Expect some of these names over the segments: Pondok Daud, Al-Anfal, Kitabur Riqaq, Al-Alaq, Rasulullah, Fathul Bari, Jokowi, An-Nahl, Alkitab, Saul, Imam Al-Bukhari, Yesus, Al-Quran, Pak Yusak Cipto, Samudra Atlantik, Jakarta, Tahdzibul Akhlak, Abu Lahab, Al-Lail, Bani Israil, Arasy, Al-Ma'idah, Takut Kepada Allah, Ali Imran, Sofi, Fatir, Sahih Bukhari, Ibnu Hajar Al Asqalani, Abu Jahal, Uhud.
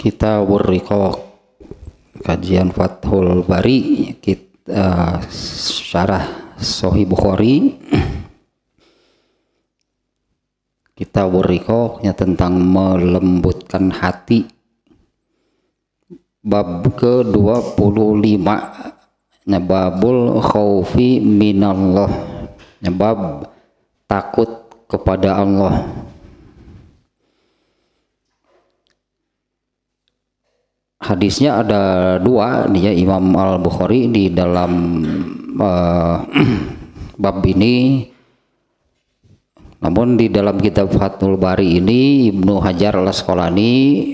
Kitabur Riqaq, kajian Fathul Bari, syarah Sahih Bukhari. Kitabur Riqaq tentang melembutkan hati. Bab ke-25, Babul khaufi minallah, bab takut kepada Allah. Hadisnya ada dua, dia Imam Al-Bukhari di dalam bab ini. Namun di dalam kitab Fathul Bari ini Ibnu Hajar Al Asqalani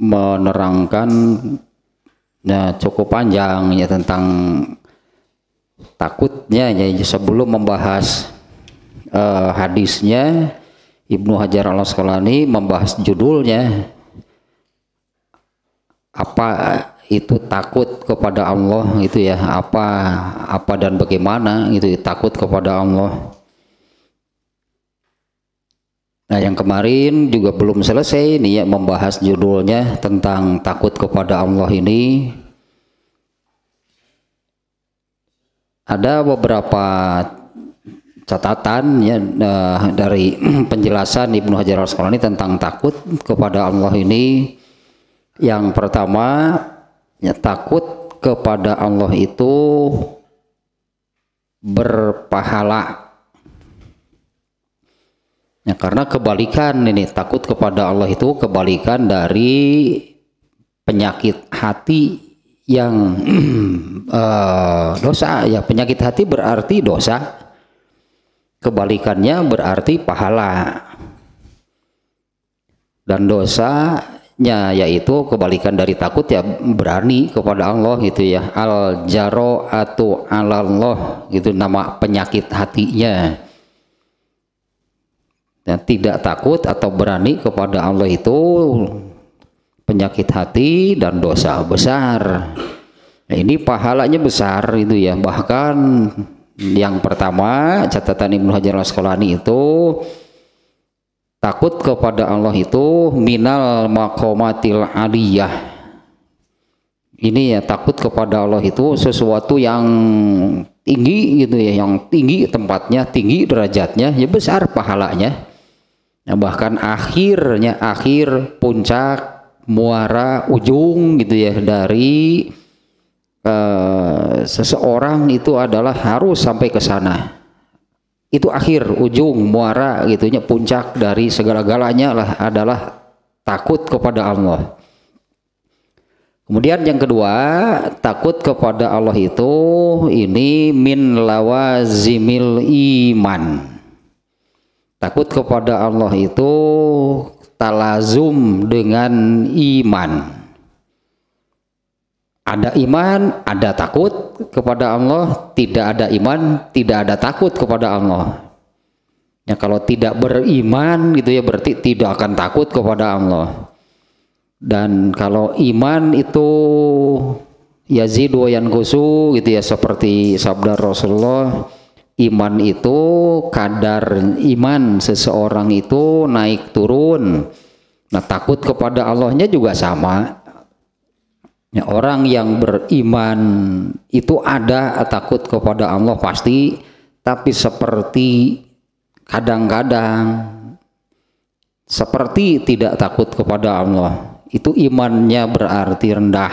menerangkan cukup panjang tentang takutnya. Sebelum membahas hadisnya, Ibnu Hajar Al Asqalani membahas judulnya, apa itu takut kepada Allah gitu ya, apa dan bagaimana itu takut kepada Allah. Nah, yang kemarin juga belum selesai nih ya, membahas judulnya tentang takut kepada Allah ini. Ada beberapa catatan ya dari penjelasan Ibnu Hajar Al Asqalani tentang takut kepada Allah ini. Yang pertama, takut kepada Allah itu berpahala. Ya, karena kebalikan ini, takut kepada Allah itu kebalikan dari penyakit hati yang dosa. Ya, penyakit hati berarti dosa, kebalikannya berarti pahala. Dan dosanya yaitu kebalikan dari takut, ya berani kepada Allah gitu ya, al jaro atau alallah gitu nama penyakit hatinya. Dan tidak takut atau berani kepada Allah itu penyakit hati dan dosa besar. Nah, ini pahalanya besar itu ya. Bahkan yang pertama catatan Ibnu Hajar Al Asqalani itu, takut kepada Allah itu minal maqamatil aliyah. Ini ya, takut kepada Allah itu sesuatu yang tinggi gitu ya, yang tinggi tempatnya, tinggi derajatnya, ya besar pahalanya. Nah, bahkan akhir puncak, muara, ujung gitu ya dari seseorang itu adalah harus sampai ke sana. Itu akhir, ujung, muara gitunya, puncak dari segala-galanya lah adalah takut kepada Allah. Kemudian yang kedua, takut kepada Allah itu ini min lawazimil iman. Takut kepada Allah itu talazum dengan iman. Ada iman, ada takut kepada Allah. Tidak ada iman, tidak ada takut kepada Allah. Ya, kalau tidak beriman gitu ya, berarti tidak akan takut kepada Allah. Dan kalau iman itu yazid wa yanqusu gitu ya, seperti sabda Rasulullah, iman itu kadar iman seseorang itu naik turun. Nah, takut kepada Allahnya juga sama. Ya, orang yang beriman itu ada takut kepada Allah pasti, tapi seperti kadang-kadang seperti tidak takut kepada Allah. Itu imannya berarti rendah.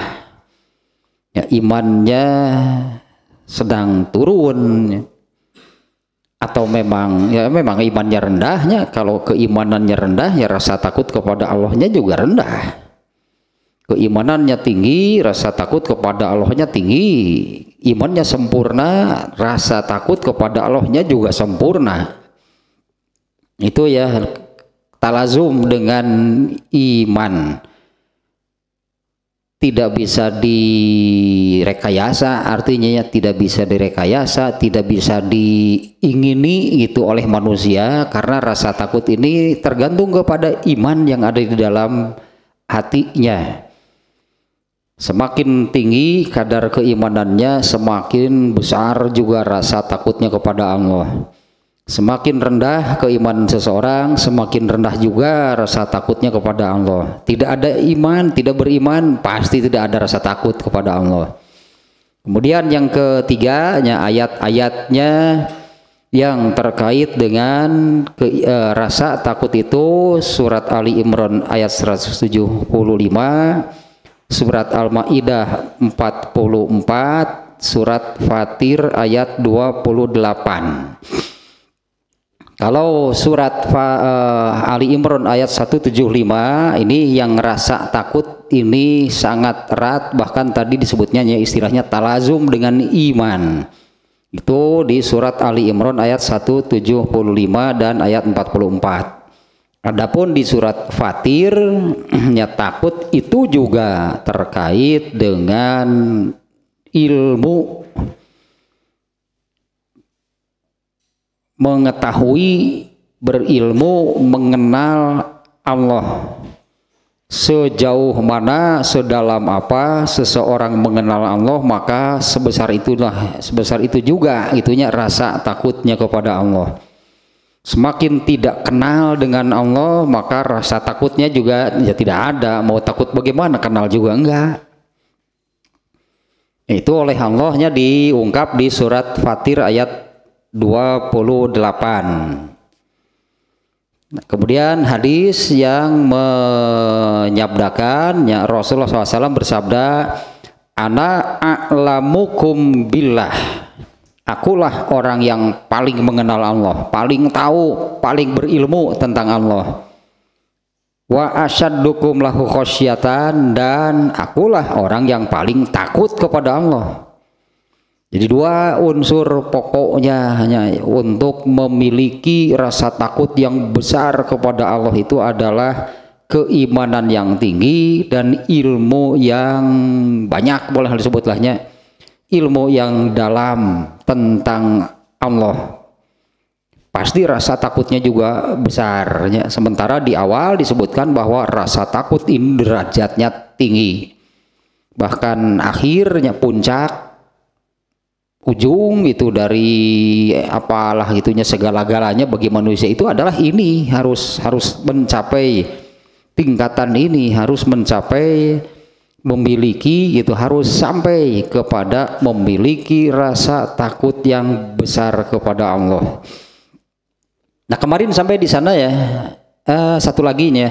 Ya, imannya sedang turun. Atau memang imannya rendahnya, kalau keimanannya rendah ya rasa takut kepada Allahnya juga rendah. Keimanannya tinggi, rasa takut kepada Allahnya tinggi. Imannya sempurna, rasa takut kepada Allahnya juga sempurna. Itu ya talazum dengan iman. Tidak bisa direkayasa, artinya tidak bisa direkayasa, tidak bisa diingini gitu oleh manusia, karena rasa takut ini tergantung kepada iman yang ada di dalam hatinya. Semakin tinggi kadar keimanannya, semakin besar juga rasa takutnya kepada Allah. Semakin rendah keimanan seseorang, semakin rendah juga rasa takutnya kepada Allah. Tidak ada iman, tidak beriman, pasti tidak ada rasa takut kepada Allah. Kemudian yang ketiga, ayat-ayatnya yang terkait dengan rasa takut itu surat Ali Imran ayat 175, surat Al-Ma'idah 44, surat Fatir ayat 28. Kalau surat Ali Imran ayat 175 ini yang rasa takut ini sangat erat, bahkan tadi disebutnya ya istilahnya talazum dengan iman. Itu di surat Ali Imran ayat 175 dan ayat 44. Adapun di surat Fatir ya takut itu juga terkait dengan ilmu, mengetahui, berilmu, mengenal Allah. Sejauh mana, sedalam apa seseorang mengenal Allah, maka sebesar itu juga itunya rasa takutnya kepada Allah. Semakin tidak kenal dengan Allah, maka rasa takutnya juga ya tidak ada. Mau takut bagaimana, kenal juga enggak. Itu oleh Allahnya diungkap di surat Fatir ayat 28. Kemudian hadis yang menyabdakan ya Rasulullah SAW bersabda, ana a'lamukum billah, akulah orang yang paling mengenal Allah, paling tahu, paling berilmu tentang Allah, wa asyaddukum lahu khosyatan, dan akulah orang yang paling takut kepada Allah. Jadi dua unsur pokoknya hanya untuk memiliki rasa takut yang besar kepada Allah itu adalah keimanan yang tinggi dan ilmu yang banyak, boleh disebutlahnya ilmu yang dalam tentang Allah. Pasti rasa takutnya juga besar. Sementara di awal disebutkan bahwa rasa takut ini derajatnya tinggi, bahkan akhirnya puncak ujung itu dari apalah itunya segala-galanya bagi manusia itu adalah ini, harus mencapai tingkatan ini, harus mencapai memiliki itu, harus sampai kepada memiliki rasa takut yang besar kepada Allah. Nah kemarin sampai di sana ya, satu lagi nya,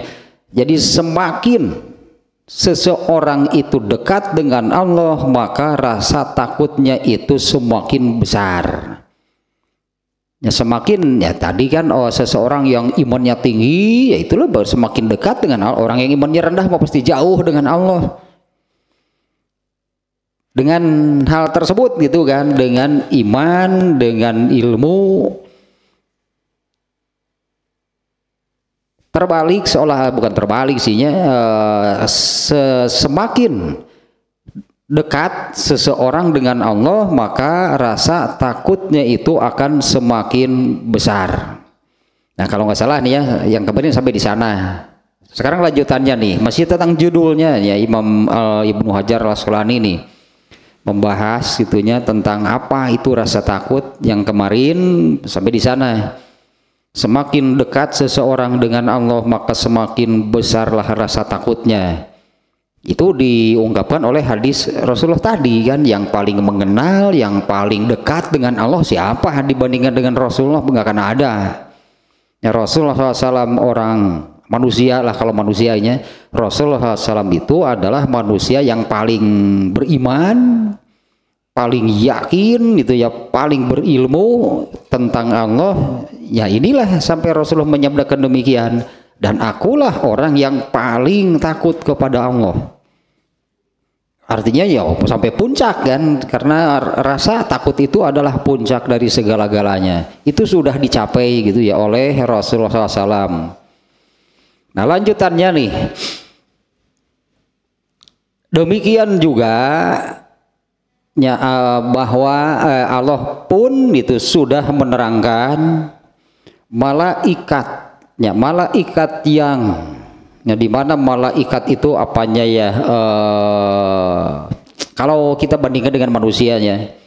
jadi semakin seseorang itu dekat dengan Allah, maka rasa takutnya itu semakin besar. Ya, semakin ya tadi kan seseorang yang imannya tinggi, ya itulah semakin dekat dengan Allah. Orang yang imannya rendah mah pasti jauh dengan Allah. Dengan hal tersebut gitu kan, dengan iman, dengan ilmu. Terbalik seolah bukan terbalik sihnya, semakin dekat seseorang dengan Allah maka rasa takutnya itu akan semakin besar. Nah kalau nggak salah nih ya yang kemarin sampai di sana. Sekarang lanjutannya nih masih tentang judulnya ya Imam Ibnu Hajar Al Asqalani nih membahas itunya tentang apa itu rasa takut yang kemarin sampai di sana. Semakin dekat seseorang dengan Allah maka semakin besarlah rasa takutnya. Itu diungkapkan oleh hadis Rasulullah tadi kan, yang paling mengenal, yang paling dekat dengan Allah siapa dibandingkan dengan Rasulullah, nggak akan ada. Ya Rasulullah SAW orang manusia lah, kalau manusianya Rasulullah SAW itu adalah manusia yang paling beriman, paling yakin gitu ya, paling berilmu tentang Allah. Ya inilah sampai Rasulullah menyabdakan demikian, dan akulah orang yang paling takut kepada Allah. Artinya ya sampai puncak kan, karena rasa takut itu adalah puncak dari segala-galanya. Itu sudah dicapai gitu ya oleh Rasulullah SAW. Nah lanjutannya nih, demikian juga ya, bahwa Allah pun itu sudah menerangkan malaikat, ya, malaikat yang ya, dimana malaikat itu apanya ya, kalau kita bandingkan dengan manusianya,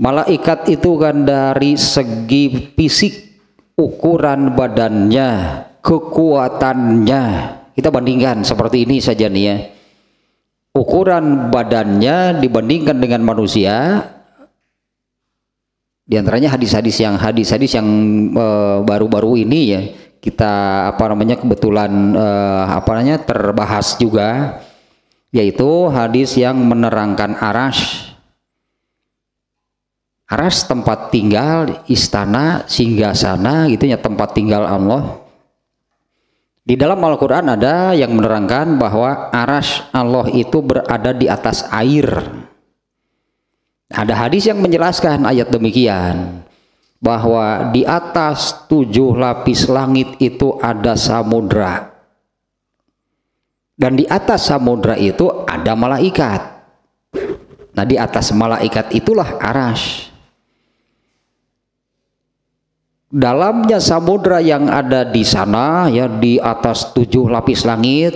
malaikat itu kan dari segi fisik ukuran badannya, kekuatannya. Kita bandingkan seperti ini saja nih ya. Ukuran badannya dibandingkan dengan manusia. Di antaranya hadis-hadis yang baru-baru ini ya, kita kebetulan terbahas juga, yaitu hadis yang menerangkan Arasy. Arasy tempat tinggal, istana, singgasana gitu ya, tempat tinggal Allah. Di dalam Al-Quran ada yang menerangkan bahwa Arasy Allah itu berada di atas air. Ada hadis yang menjelaskan ayat demikian, bahwa di atas 7 lapis langit itu ada samudra, dan di atas samudra itu ada malaikat. Nah, di atas malaikat itulah Arasy. Dalamnya samudra yang ada di sana ya, di atas 7 lapis langit.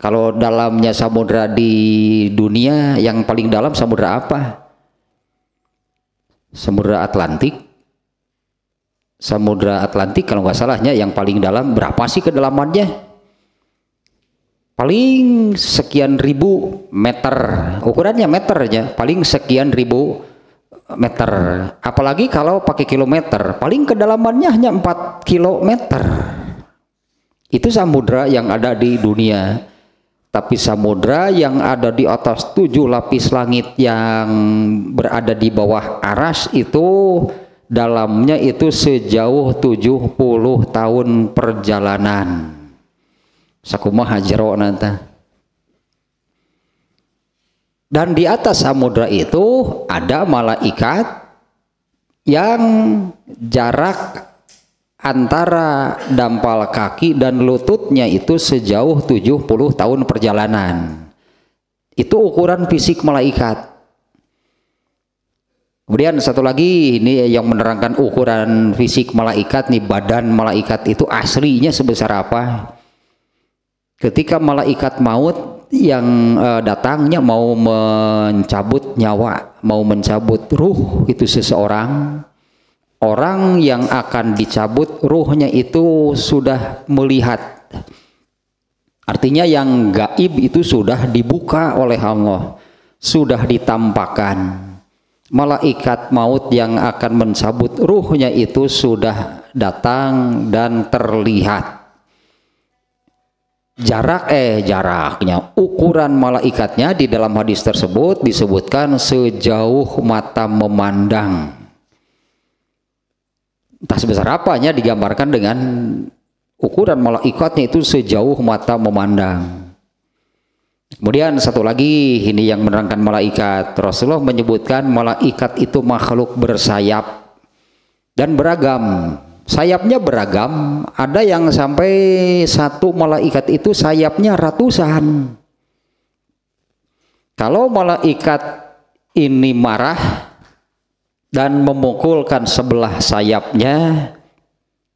Kalau dalamnya samudra di dunia, yang paling dalam samudra apa? Samudra Atlantik. Samudra Atlantik kalau nggak salahnya yang paling dalam berapa sih kedalamannya? Paling sekian ribu meter. Ukurannya meternya paling sekian ribu meter. Apalagi kalau pakai kilometer, paling kedalamannya hanya 4 kilometer. Itu samudra yang ada di dunia. Tapi samudra yang ada di atas 7 lapis langit yang berada di bawah Arasy itu dalamnya itu sejauh 70 tahun perjalanan. Sakumaha jerona tah. Dan di atas samudra itu ada malaikat yang jarak antara dampal kaki dan lututnya itu sejauh 70 tahun perjalanan. Itu ukuran fisik malaikat. Kemudian satu lagi ini yang menerangkan ukuran fisik malaikat nih, badan malaikat itu aslinya sebesar apa. Ketika malaikat maut yang datangnya mau mencabut nyawa, mau mencabut ruh itu seseorang, orang yang akan dicabut ruhnya itu sudah melihat. Artinya yang gaib itu sudah dibuka oleh Allah, sudah ditampakkan. Malaikat maut yang akan mencabut ruhnya itu sudah datang dan terlihat. Jaraknya, ukuran malaikatnya di dalam hadis tersebut disebutkan sejauh mata memandang. Entah sebesar apanya digambarkan dengan ukuran malaikatnya itu sejauh mata memandang. Kemudian satu lagi ini yang menerangkan malaikat. Rasulullah menyebutkan malaikat itu makhluk bersayap dan beragam. Sayapnya beragam, ada yang sampai satu malaikat itu sayapnya ratusan. Kalau malaikat ini marah dan memukulkan sebelah sayapnya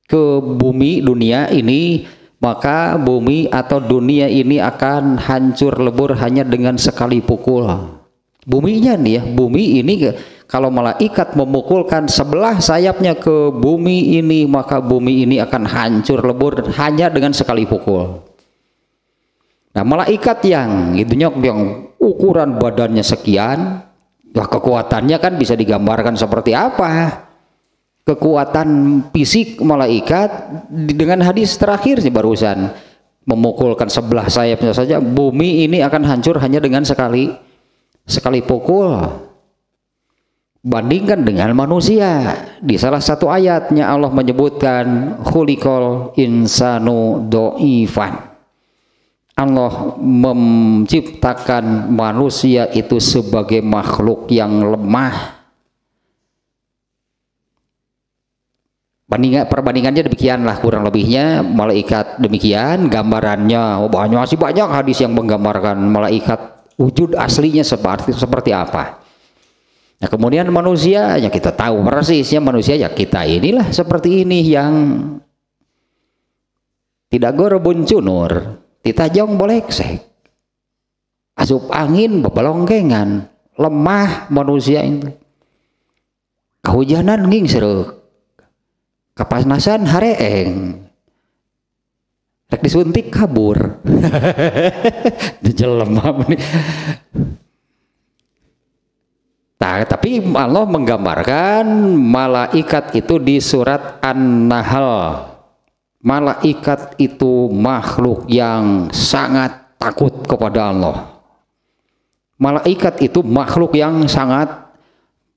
ke bumi dunia ini, maka bumi atau dunia ini akan hancur lebur hanya dengan sekali pukul. Buminya nih ya, bumi ini kalau malaikat memukulkan sebelah sayapnya ke bumi ini, maka bumi ini akan hancur lebur hanya dengan sekali pukul. Nah, malaikat yang ukuran badannya sekian, wah, kekuatannya kan bisa digambarkan seperti apa. Kekuatan fisik malaikat dengan hadis terakhir sih barusan, memukulkan sebelah sayapnya saja bumi ini akan hancur hanya dengan sekali pukul. Bandingkan dengan manusia. Di salah satu ayatnya Allah menyebutkan khuliqal insanu dhaifan. Allah menciptakan manusia itu sebagai makhluk yang lemah. Perbandingannya demikianlah kurang lebihnya. Malaikat demikian gambarannya. Banyak hadis yang menggambarkan malaikat wujud aslinya seperti apa. Nah, kemudian manusia ya kita tahu persisnya, manusia ya kita inilah seperti ini yang tidak gorebun cunur. Ditajong boleksek, asup angin bebalongkengan, lemah manusia itu. Kehujanan nging seruk, kapanasan hareeng, rek disuntik kabur. Dijelema nih. Nah, tapi Allah menggambarkan malaikat itu di surat An-Nahl. Malaikat itu makhluk yang sangat takut kepada Allah. Malaikat itu makhluk yang sangat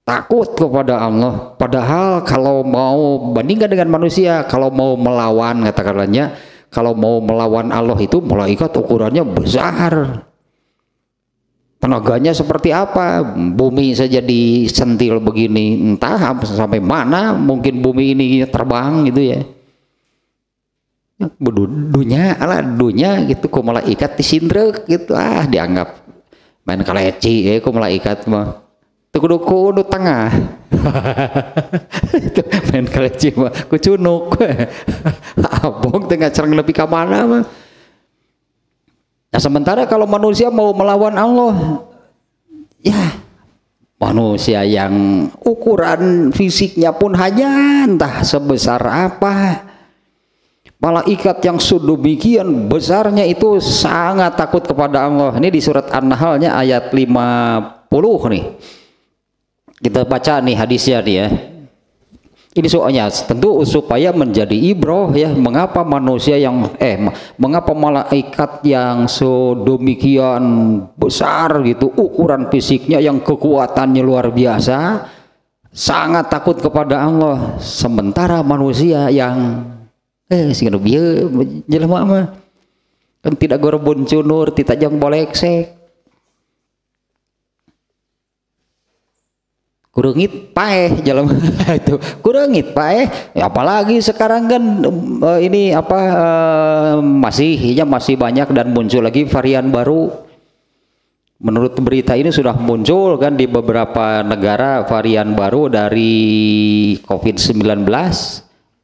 takut kepada Allah. Padahal kalau mau bandingkan dengan manusia, kalau mau melawan, katakanlah, kalau mau melawan Allah itu malaikat ukurannya besar. Tenaganya seperti apa? Bumi saja disentil begini, entah sampai mana mungkin bumi ini terbang gitu ya. Bedudunya, ala dunya gitu, ku malaikat disindrek gitu, ah dianggap main kaleci ya ku malaikat mah. Tuh kudu tengah. Main kaleci mah ku cunuk. Abong tengah cereng lebih ke mana mah. Nah, sementara kalau manusia mau melawan Allah, ya manusia yang ukuran fisiknya pun hanya entah sebesar apa. Malaikat yang sedemikian besarnya itu sangat takut kepada Allah. Ini di surat An-Nahlnya ayat 50 nih. Kita baca nih hadisnya nih ya. Ini soalnya tentu supaya menjadi ibroh ya, mengapa manusia yang mengapa malaikat yang sedemikian besar gitu, ukuran fisiknya yang kekuatannya luar biasa, sangat takut kepada Allah. Sementara manusia yang sing anu bieu jelema mah kan tidak gorebun cunur, tidak jang boleksek. Kurangit paeh jelema itu. Kurangit paeh, apalagi sekarang kan ini apa masih banyak dan muncul lagi varian baru. Menurut berita ini sudah muncul kan di beberapa negara varian baru dari COVID-19,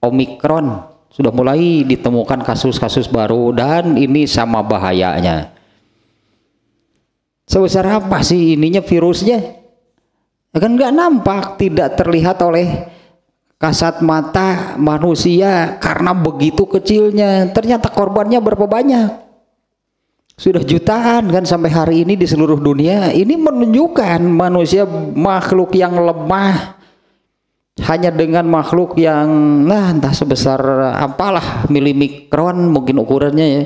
Omikron. Sudah mulai ditemukan kasus-kasus baru dan ini sama bahayanya. Sebesar apa sih ininya virusnya? Kan nggak nampak, tidak terlihat oleh kasat mata manusia karena begitu kecilnya. Ternyata korbannya berapa banyak? Sudah jutaan kan sampai hari ini di seluruh dunia. Ini menunjukkan manusia makhluk yang lemah. Hanya dengan makhluk yang entah sebesar apalah milimikron mungkin ukurannya ya,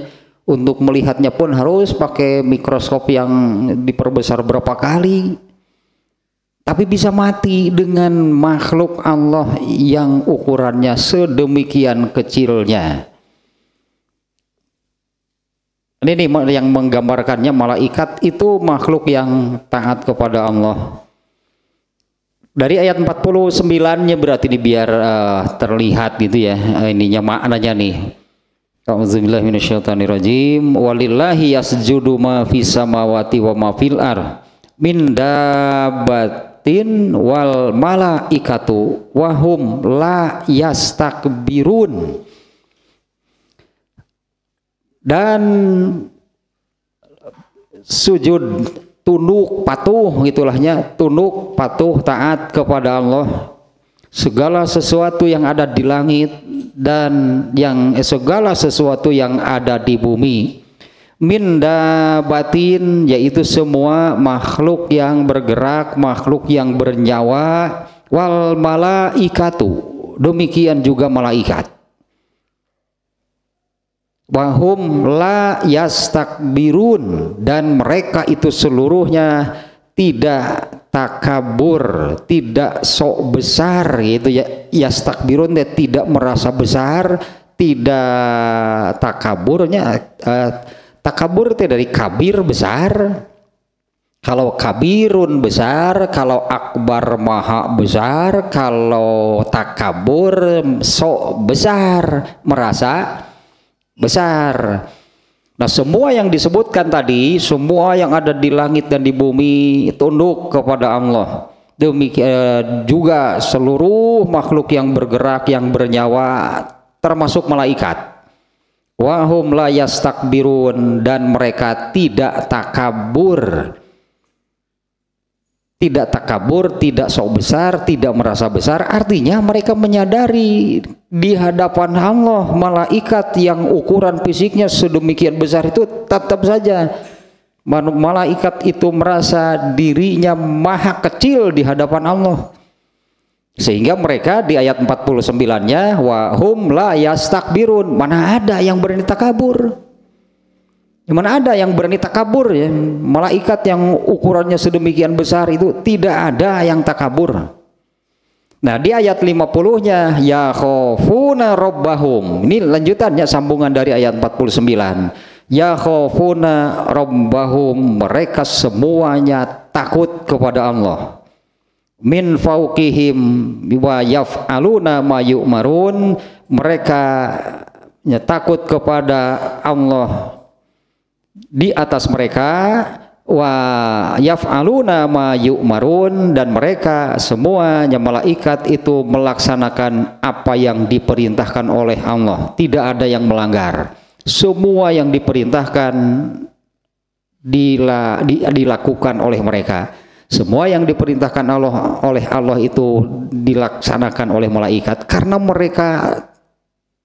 untuk melihatnya pun harus pakai mikroskop yang diperbesar berapa kali, tapi bisa mati dengan makhluk Allah yang ukurannya sedemikian kecilnya. Ini nih yang menggambarkannya, malaikat itu makhluk yang taat kepada Allah. Dari ayat 49-nya berarti ini biar terlihat gitu ya, ininya maknanya nih. A'udzubillahi minasyaitonirrajim. Walillahi yasjudu ma fis samawati wa ma fil ardh min dabbatin wal malaikatu wa hum la yastakbirun. Dan sujud, tunduk patuh gitulahnya, tunduk patuh taat kepada Allah. Segala sesuatu yang ada di langit dan yang segala sesuatu yang ada di bumi, min dabatin, yaitu semua makhluk yang bergerak, makhluk yang bernyawa, wal malaikatu, demikian juga malaikat, wahum la yastakbirun, dan mereka itu seluruhnya tidak takabur, tidak sok besar gitu ya. Yastakbirun dia tidak merasa besar, tidak takaburnya. Takabur itu dari kabir, besar. Kalau kabirun besar, kalau akbar maha besar, kalau takabur sok besar, merasa besar. Nah, semua yang disebutkan tadi, semua yang ada di langit dan di bumi tunduk kepada Allah. Demikian juga seluruh makhluk yang bergerak, yang bernyawa, termasuk malaikat. Wahum la yastakbirun, dan mereka tidak takabur. tidak takabur, tidak sok besar, tidak merasa besar. Artinya mereka menyadari di hadapan Allah, malaikat yang ukuran fisiknya sedemikian besar itu tetap saja malaikat itu merasa dirinya maha kecil di hadapan Allah. Sehingga mereka di ayat 49-nya wahum la yastakbirun, mana ada yang berani takabur. Mana ada yang berani takabur ya? Malaikat yang ukurannya sedemikian besar itu tidak ada yang takabur. Nah, di ayat 50-nya ya khofuna rabbahum. Ini lanjutannya, sambungan dari ayat 49. Ya khofuna rabbahum, mereka semuanya takut kepada Allah. Min fawqihim wa yaf'aluna ma yu'marun, mereka ya, takut kepada Allah di atas mereka, wa yaf'aluna ma yu'marun, dan mereka semuanya malaikat itu melaksanakan apa yang diperintahkan oleh Allah, tidak ada yang melanggar. Semua yang diperintahkan dilakukan oleh mereka. Semua yang diperintahkan Allah oleh Allah itu dilaksanakan oleh malaikat, karena mereka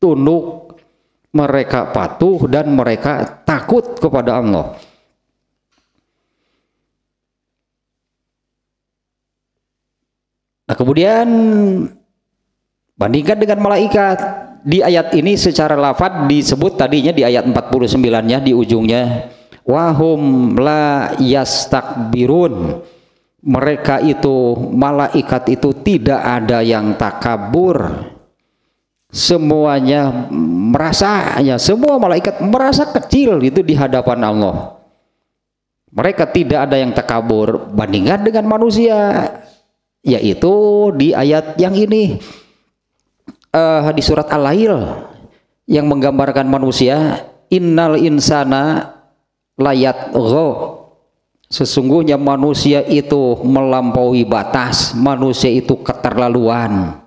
tunduk, mereka patuh, dan mereka takut kepada Allah. Nah, kemudian bandingkan dengan malaikat. Di ayat ini secara lafadz disebut tadinya di ayat 49-nya di ujungnya wahum la yastakbirun, mereka itu malaikat itu tidak ada yang takabur. Semuanya merasa, ya, semua malaikat merasa kecil itu di hadapan Allah. Mereka tidak ada yang takabur. Bandingkan dengan manusia, yaitu di ayat yang ini di surat Al-Lail yang menggambarkan manusia, innal insana layatgha, sesungguhnya manusia itu melampaui batas, manusia itu keterlaluan.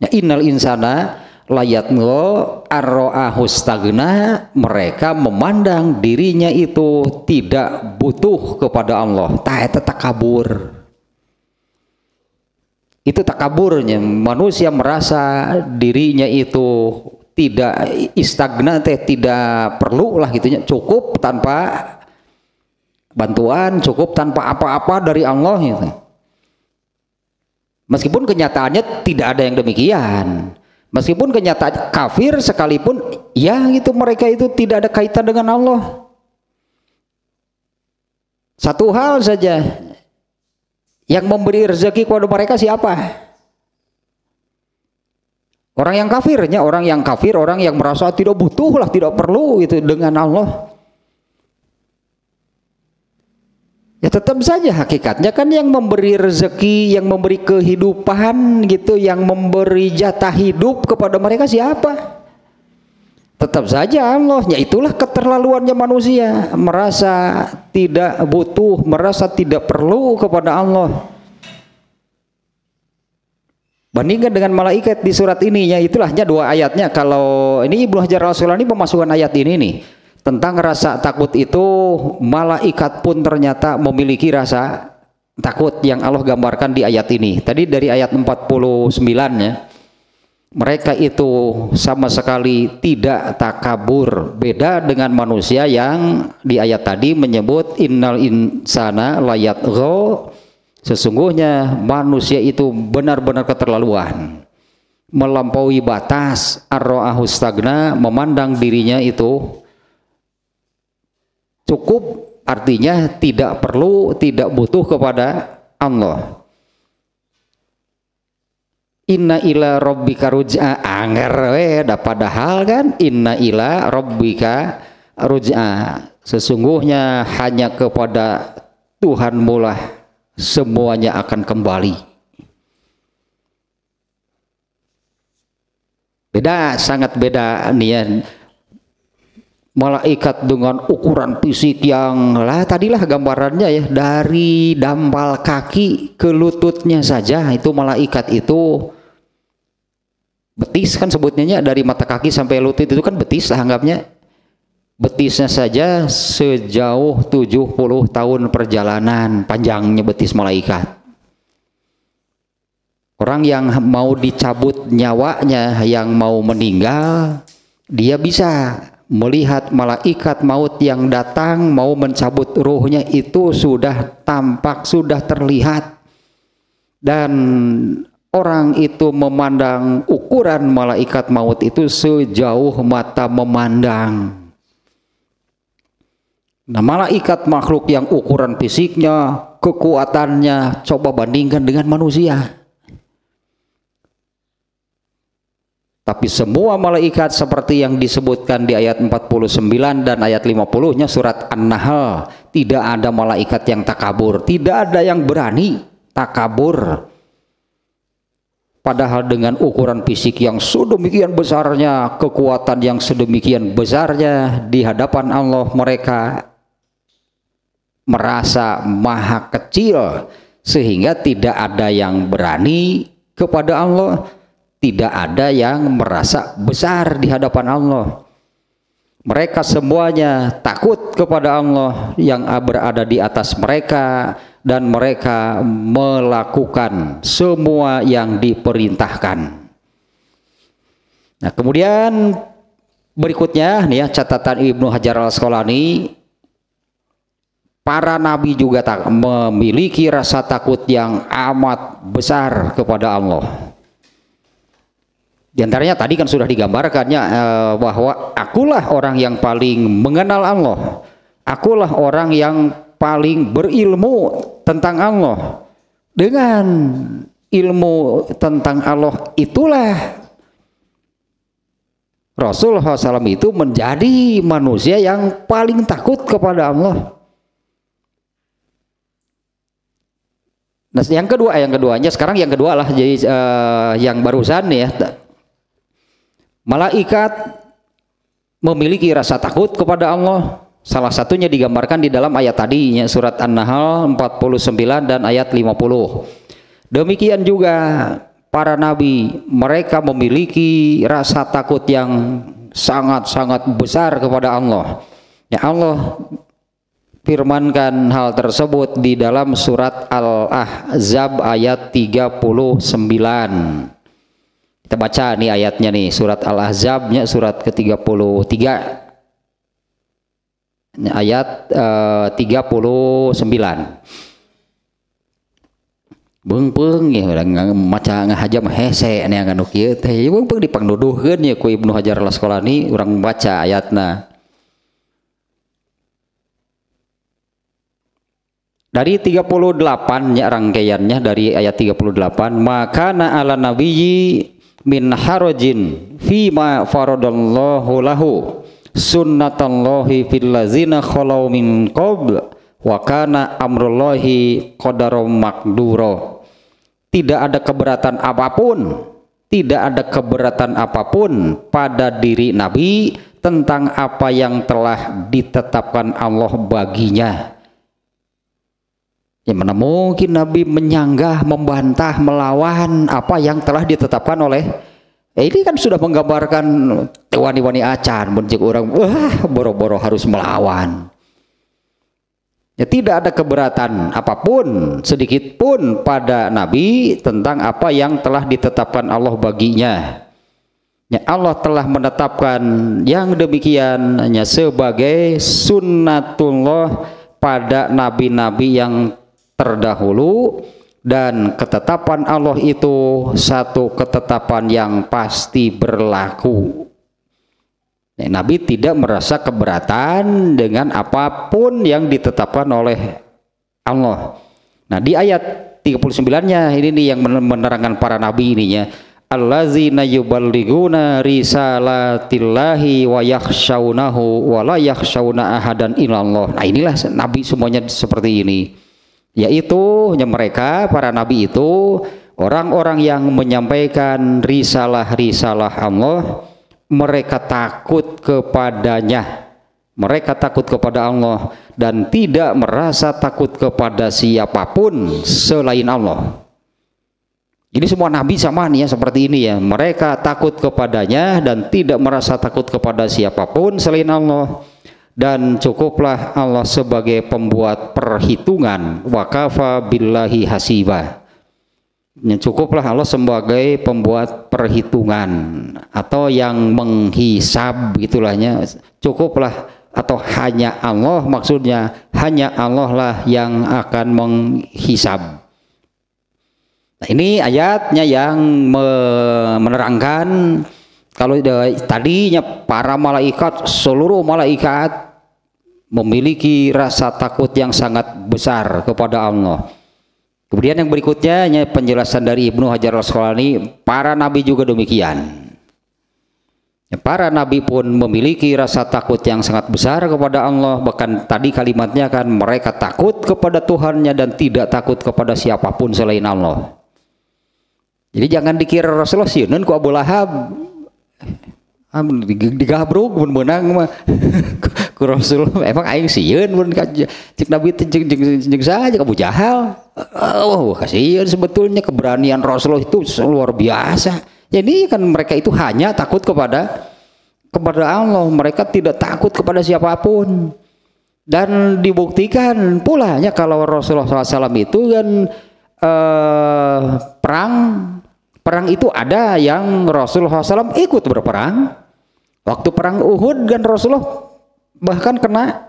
Ya, innal insana layatgha arra'ahu staghna, mereka memandang dirinya itu tidak butuh kepada Allah. Itu takabur. Itu takaburnya. Manusia merasa dirinya itu tidak istaghna, tidak perlulah gitunya, cukup tanpa bantuan, cukup tanpa apa-apa dari Allah gitu. Meskipun kenyataannya tidak ada yang demikian. Meskipun kenyataan kafir sekalipun, ya gitu, mereka itu tidak ada kaitan dengan Allah. Satu hal saja, yang memberi rezeki kepada mereka siapa? Orang yang kafirnya, orang yang kafir, orang yang merasa tidak butuh lah, tidak perlu itu dengan Allah. Ya tetap saja hakikatnya kan yang memberi rezeki, yang memberi kehidupan gitu, yang memberi jatah hidup kepada mereka siapa? Tetap saja Allah. Ya itulah keterlaluannya manusia, merasa tidak butuh, merasa tidak perlu kepada Allah. Bandingkan dengan malaikat di surat ini, ya itulahnya dua ayatnya. Kalau ini Ibnu Hajar Al Asqalani pemasukan ayat ini nih, tentang rasa takut itu, malaikat pun ternyata memiliki rasa takut yang Allah gambarkan di ayat ini. Tadi dari ayat 49 ya, mereka itu sama sekali tidak takabur. Beda dengan manusia yang di ayat tadi menyebut innal insana layatgha, sesungguhnya manusia itu benar-benar keterlaluan, melampaui batas, arra'ahu staghna, memandang dirinya itu cukup, artinya tidak perlu, tidak butuh kepada Allah. Inna ila rabbika ruj'a, anger weda padahal kan, inna ila rabbika ruj'a, sesungguhnya hanya kepada Tuhanmu lah semuanya akan kembali. Beda, sangat beda nian malaikat dengan ukuran fisik yang lah tadilah gambarannya ya, dari dampal kaki ke lututnya saja itu malaikat itu, betis kan sebutnya, dari mata kaki sampai lutut itu kan betis lah anggapnya, betisnya saja sejauh 70 tahun perjalanan panjangnya betis malaikat. Orang yang mau dicabut nyawanya, yang mau meninggal, dia bisa melihat malaikat maut yang datang mau mencabut ruhnya, itu sudah tampak, sudah terlihat. Dan orang itu memandang ukuran malaikat maut itu sejauh mata memandang. Nah, malaikat makhluk yang ukuran fisiknya, kekuatannya, coba bandingkan dengan manusia. Tapi semua malaikat seperti yang disebutkan di ayat 49 dan ayat 50-nya surat An-Nahl, tidak ada malaikat yang takabur, tidak ada yang berani takabur. Padahal dengan ukuran fisik yang sedemikian besarnya, kekuatan yang sedemikian besarnya, di hadapan Allah mereka merasa maha kecil, sehingga tidak ada yang berani kepada Allah. Tidak ada yang merasa besar di hadapan Allah. Mereka semuanya takut kepada Allah yang berada di atas mereka, dan mereka melakukan semua yang diperintahkan. Nah, kemudian berikutnya nih ya, catatan Ibnu Hajar Al Asqalani, para nabi juga memiliki rasa takut yang amat besar kepada Allah. Di antaranya tadi kan sudah digambarkannya bahwa akulah orang yang paling mengenal Allah. Akulah orang yang paling berilmu tentang Allah. Dengan ilmu tentang Allah itulah Rasulullah SAW itu menjadi manusia yang paling takut kepada Allah. Nah, yang kedua jadi yang barusan ya. Malaikat memiliki rasa takut kepada Allah. Salah satunya digambarkan di dalam ayat tadinya, surat An-Nahl 49 dan ayat 50. Demikian juga para nabi, mereka memiliki rasa takut yang sangat-sangat besar kepada Allah. Ya, Allah firmankan hal tersebut di dalam surat Al-Ahzab ayat 39. Kita baca nih ayatnya nih, surat Al-Ahzabnya surat ke-33 ayat 39. Beungpeung ya urang maca ngahajam hese nih anu kieu teh. Beungpeung dipangnuduhkeun ya ku Ibnu Hajar Al Asqalani, urang baca ayatna. Dari 38 nya rangkaiannya, dari ayat 38, maka na ala nabiyyi min harajin fima faradallahu lahu sunnatallahi fil ladzina khalau min qabl wa kana amrullahi qadaram maqdura. Tidak ada keberatan apapun, tidak ada keberatan apapun pada diri nabi tentang apa yang telah ditetapkan Allah baginya. Ya, mana mungkin nabi menyanggah, membantah, melawan apa yang telah ditetapkan oleh ini kan sudah menggambarkan wani-wani acan mencik orang, wah boro-boro harus melawan. Ya, tidak ada keberatan apapun sedikit pun pada nabi tentang apa yang telah ditetapkan Allah baginya. Ya, Allah telah menetapkan yang demikian hanya sebagai sunnatullah pada nabi-nabi yang terdahulu, dan ketetapan Allah itu satu ketetapan yang pasti berlaku. Nah, nabi tidak merasa keberatan dengan apapun yang ditetapkan oleh Allah. Nah, di ayat 39-nya ini nih yang menerangkan para nabi ininya. Allazina yuballiguna risalatillahi wa yakhshaunahu wa la yakhshauna ahadan illallah. Nah, inilah nabi semuanya seperti ini. Yaitu mereka para nabi itu orang-orang yang menyampaikan risalah-risalah Allah, mereka takut kepadanya, mereka takut kepada Allah dan tidak merasa takut kepada siapapun selain Allah. Ini semua nabi sama nih ya, seperti ini ya, mereka takut kepadanya dan tidak merasa takut kepada siapapun selain Allah. Dan cukuplah Allah sebagai pembuat perhitungan, wa kafa billahi hasiba. Cukuplah Allah sebagai pembuat perhitungan atau yang menghisab gitulahnya. Cukuplah atau hanya Allah, maksudnya hanya Allah lah yang akan menghisab. Nah, ini ayatnya yang menerangkan kalau tadinya para malaikat, seluruh malaikat memiliki rasa takut yang sangat besar kepada Allah. Kemudian yang berikutnya penjelasan dari Ibnu Hajar Al Asqalani, para nabi juga demikian. Para nabi pun memiliki rasa takut yang sangat besar kepada Allah. Bahkan tadi kalimatnya kan, mereka takut kepada Tuhannya dan tidak takut kepada siapapun selain Allah. Jadi jangan dikira Rasulullah sieun ku Abu Lahab digabruk mun menang mah ku Rasulullah, emang aing sieun mun cek nabi teh jeung saja Abu Jahal. Oh, kasihan sebetulnya keberanian Rasulullah itu luar biasa. Jadi kan mereka itu hanya takut kepada Allah, mereka tidak takut kepada siapapun. Dan dibuktikan pula nya kalau Rasulullah SAW itu kan perang itu ada yang Rasulullah SAW ikut berperang. Waktu perang Uhud kan Rasulullah bahkan kena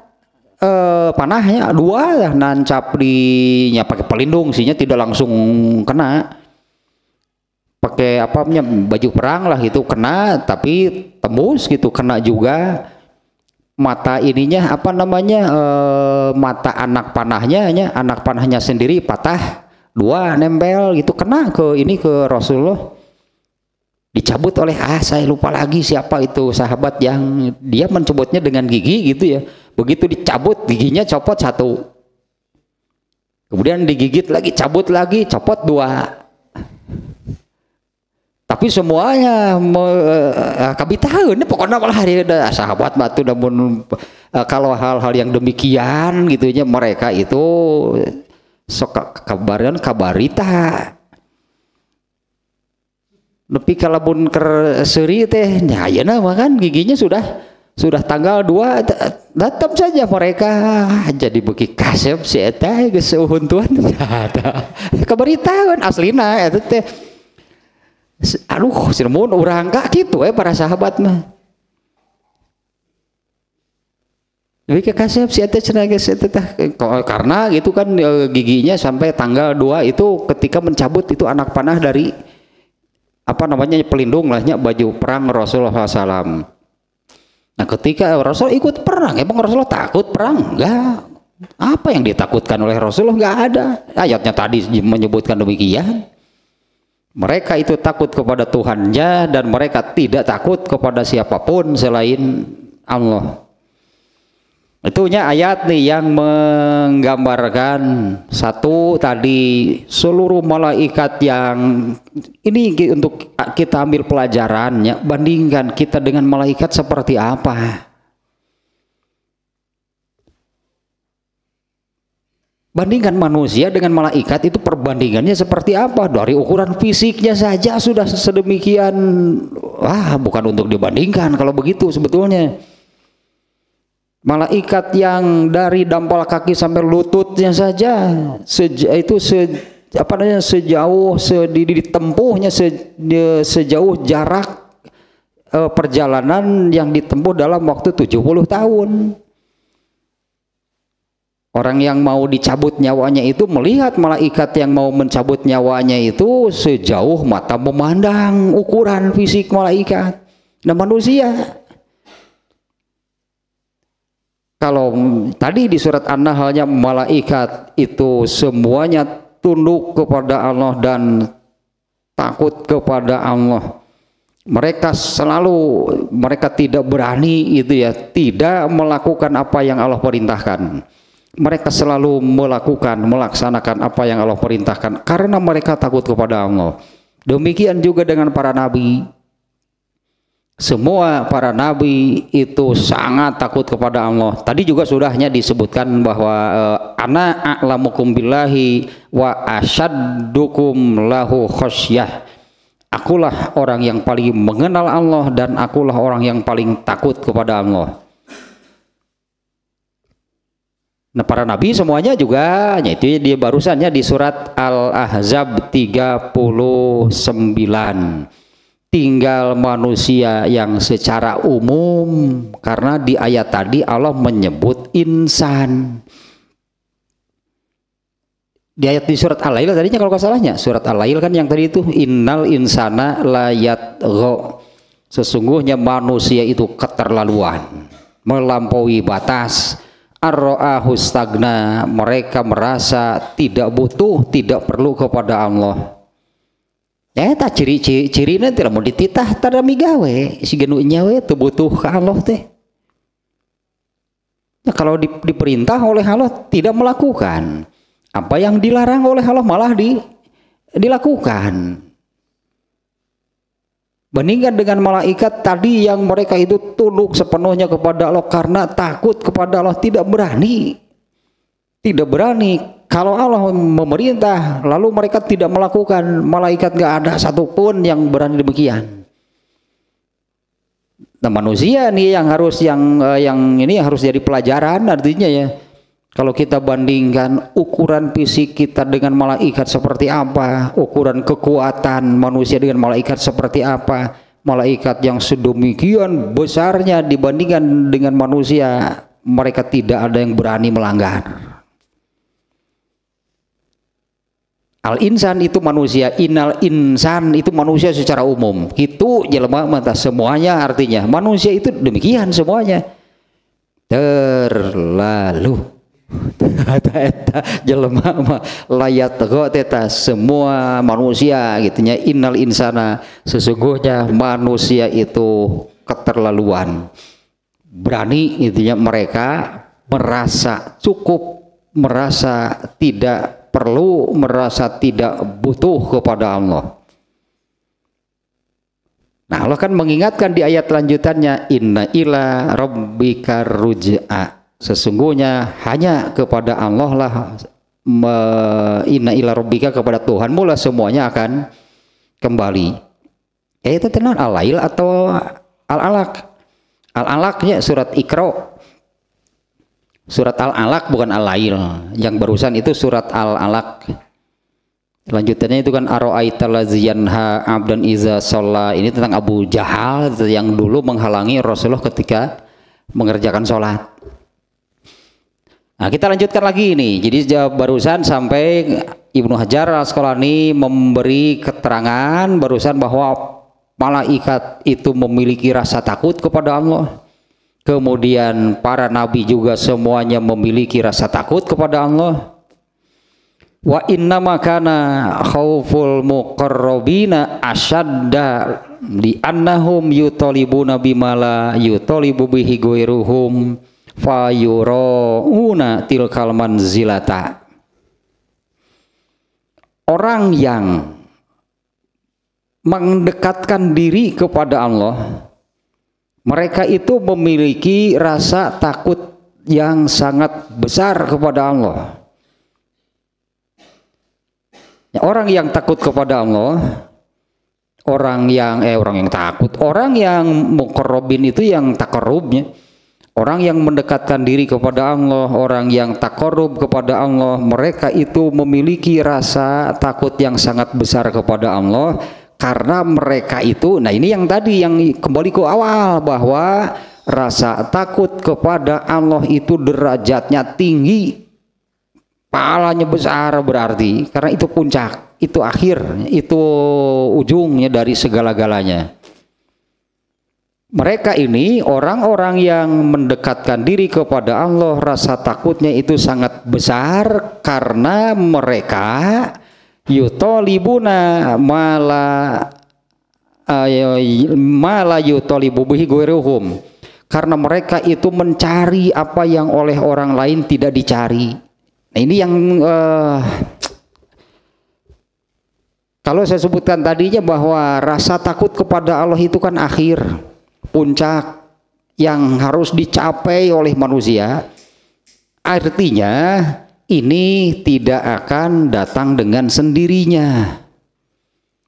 panahnya dua lah, nancap dinya pakai pelindung sihnya, tidak langsung kena pakai apanya baju perang lah, itu kena tapi tembus gitu, kena juga mata ininya apa namanya mata anak panahnya sendiri patah dua, nempel gitu, kena ke ini ke Rasulullah, dicabut oleh saya lupa lagi siapa itu sahabat yang dia mencabutnya dengan gigi gitu ya. Begitu dicabut giginya copot satu, kemudian digigit lagi, cabut lagi, copot dua, tapi semuanya kabitaheun pokoknya malah hari ada sahabat batu. Namun kalau hal-hal yang demikian gitunya mereka itu sok kabaran kabarita. Tapi kalau pun kerseri teh nyayana makan giginya sudah tanggal 2 datang saja mereka jadi beki kasep si eta geus uhuntuan kabaritaun aslina eta teh. Aduh sirmun urang ka kitu para sahabat mah beki kasep si eta cenah geus eta karena gitu kan giginya sampai tanggal 2 itu ketika mencabut itu anak panah dari apa namanya pelindung lahnya baju perang Rasulullah SAW. Nah ketika Rasul ikut perang, emang Rasulullah takut perang? Enggak. Apa yang ditakutkan oleh Rasulullah? Enggak ada. Ayatnya tadi menyebutkan demikian. Mereka itu takut kepada Tuhannya dan mereka tidak takut kepada siapapun selain Allah. Itunya ayat nih yang menggambarkan satu tadi seluruh malaikat yang ini untuk kita ambil pelajarannya, bandingkan kita dengan malaikat seperti apa. Bandingkan manusia dengan malaikat itu perbandingannya seperti apa? Dari ukuran fisiknya saja sudah sedemikian, wah bukan untuk dibandingkan kalau begitu sebetulnya. Malaikat yang dari dampal kaki sampai lututnya saja sejauh jarak perjalanan yang ditempuh dalam waktu 70 tahun. Orang yang mau dicabut nyawanya itu melihat malaikat yang mau mencabut nyawanya itu sejauh mata memandang ukuran fisik malaikat dan manusia. Kalau tadi di surat An-Nahlnya malaikat itu semuanya tunduk kepada Allah dan takut kepada Allah. Mereka tidak berani itu ya, tidak melakukan apa yang Allah perintahkan. Mereka selalu melaksanakan apa yang Allah perintahkan karena mereka takut kepada Allah. Demikian juga dengan para nabi. Semua para nabi itu sangat takut kepada Allah. Tadi juga sudahnya disebutkan bahwa ana a'lamukum billahi wa asyaddukum lahu khosyah. Akulah orang yang paling mengenal Allah dan akulah orang yang paling takut kepada Allah. Nah, para nabi semuanya juga, yaitu dia barusannya di surat Al-Ahzab 39. Tinggal manusia yang secara umum, karena di ayat tadi Allah menyebut insan. Di ayat di surat Al-Lail tadinya kalau nggak salahnya, surat Al-Lail kan yang tadi itu innal insana layatgha, sesungguhnya manusia itu keterlaluan, melampaui batas, ar-ra'ahu stagna, mereka merasa tidak butuh, tidak perlu kepada Allah. Eta ciri-cirinya tidak mau dititah tada migawe, si genunya we teu butuh ka Allah teh. Nah, kalau diperintah oleh Allah tidak melakukan. Apa yang dilarang oleh Allah malah dilakukan. Bandingkan dengan malaikat tadi yang mereka itu tunduk sepenuhnya kepada Allah karena takut kepada Allah, tidak berani. Tidak berani. Kalau Allah memerintah lalu mereka tidak melakukan, malaikat gak ada satupun yang berani demikian. Nah, manusia nih yang harus ini harus jadi pelajaran artinya ya. Kalau kita bandingkan ukuran fisik kita dengan malaikat seperti apa, ukuran kekuatan manusia dengan malaikat seperti apa, malaikat yang sedemikian besarnya dibandingkan dengan manusia, mereka tidak ada yang berani melanggar. Al-insan itu manusia, innal insan itu manusia secara umum, itu jelema mata semuanya artinya, manusia itu demikian semuanya, terlalu. Eta jelema mah layat goteta semua manusia gitunya, innal insana sesungguhnya manusia itu keterlaluan, berani intinya mereka merasa cukup, merasa tidak perlu, merasa tidak butuh kepada Allah. Nah, Allah kan mengingatkan di ayat lanjutannya, inna ila rabbika ruj'a, sesungguhnya hanya kepada Allah lah, inna ila rabbika, kepada Tuhanmu lah semuanya akan kembali. Itu tenan Al-Lail atau Al-Alaq. Al-Alaqnya surat Iqra. Surat Al-Alaq bukan Al-Lail. Yang barusan itu surat Al-Alaq. Lanjutannya itu kan Ara'aita laziyanha 'abdan iza shalla. Ini tentang Abu Jahal yang dulu menghalangi Rasulullah ketika mengerjakan sholat. Nah, kita lanjutkan lagi ini. Jadi barusan sampai Ibnu Hajar Al Asqalani memberi keterangan barusan bahwa malaikat itu memiliki rasa takut kepada Allah. Kemudian para nabi juga semuanya memiliki rasa takut kepada Allah. Wa innama kana khauful muqarrabina ashadda li annahum yutalibuna bima la yutalibu bihi ghairuhum fayuruna tilkal manzilata. Orang yang mendekatkan diri kepada Allah, mereka itu memiliki rasa takut yang sangat besar kepada Allah. Orang yang takut kepada Allah, orang yang muqarrabin itu yang takarubnya, orang yang mendekatkan diri kepada Allah, orang yang takarub kepada Allah, mereka itu memiliki rasa takut yang sangat besar kepada Allah, karena mereka itu, nah ini yang tadi yang kembali ke awal, bahwa rasa takut kepada Allah itu derajatnya tinggi, pahalanya besar berarti, karena itu puncak, itu akhir, itu ujungnya dari segala-galanya. Mereka ini orang-orang yang mendekatkan diri kepada Allah, rasa takutnya itu sangat besar karena mereka yutolibuna mala yutolibu bihi ghairuhum, karena mereka itu mencari apa yang oleh orang lain tidak dicari. Nah, ini yang kalau saya sebutkan tadinya bahwa rasa takut kepada Allah itu kan akhir, puncak yang harus dicapai oleh manusia, artinya ini tidak akan datang dengan sendirinya.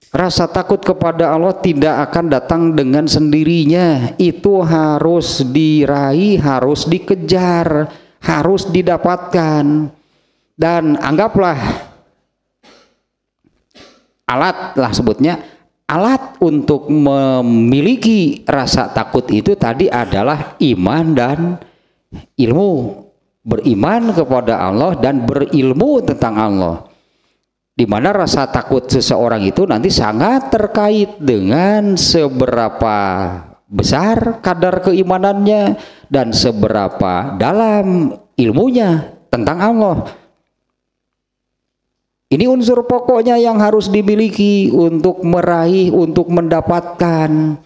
Rasa takut kepada Allah tidak akan datang dengan sendirinya, itu harus diraih, harus dikejar, harus didapatkan. Dan anggaplah alat lah sebutnya, alat untuk memiliki rasa takut itu tadi adalah iman dan ilmu. Beriman kepada Allah dan berilmu tentang Allah. Di mana rasa takut seseorang itu nanti sangat terkait dengan seberapa besar kadar keimanannya dan seberapa dalam ilmunya tentang Allah. Ini unsur pokoknya yang harus dimiliki untuk meraih, untuk mendapatkan.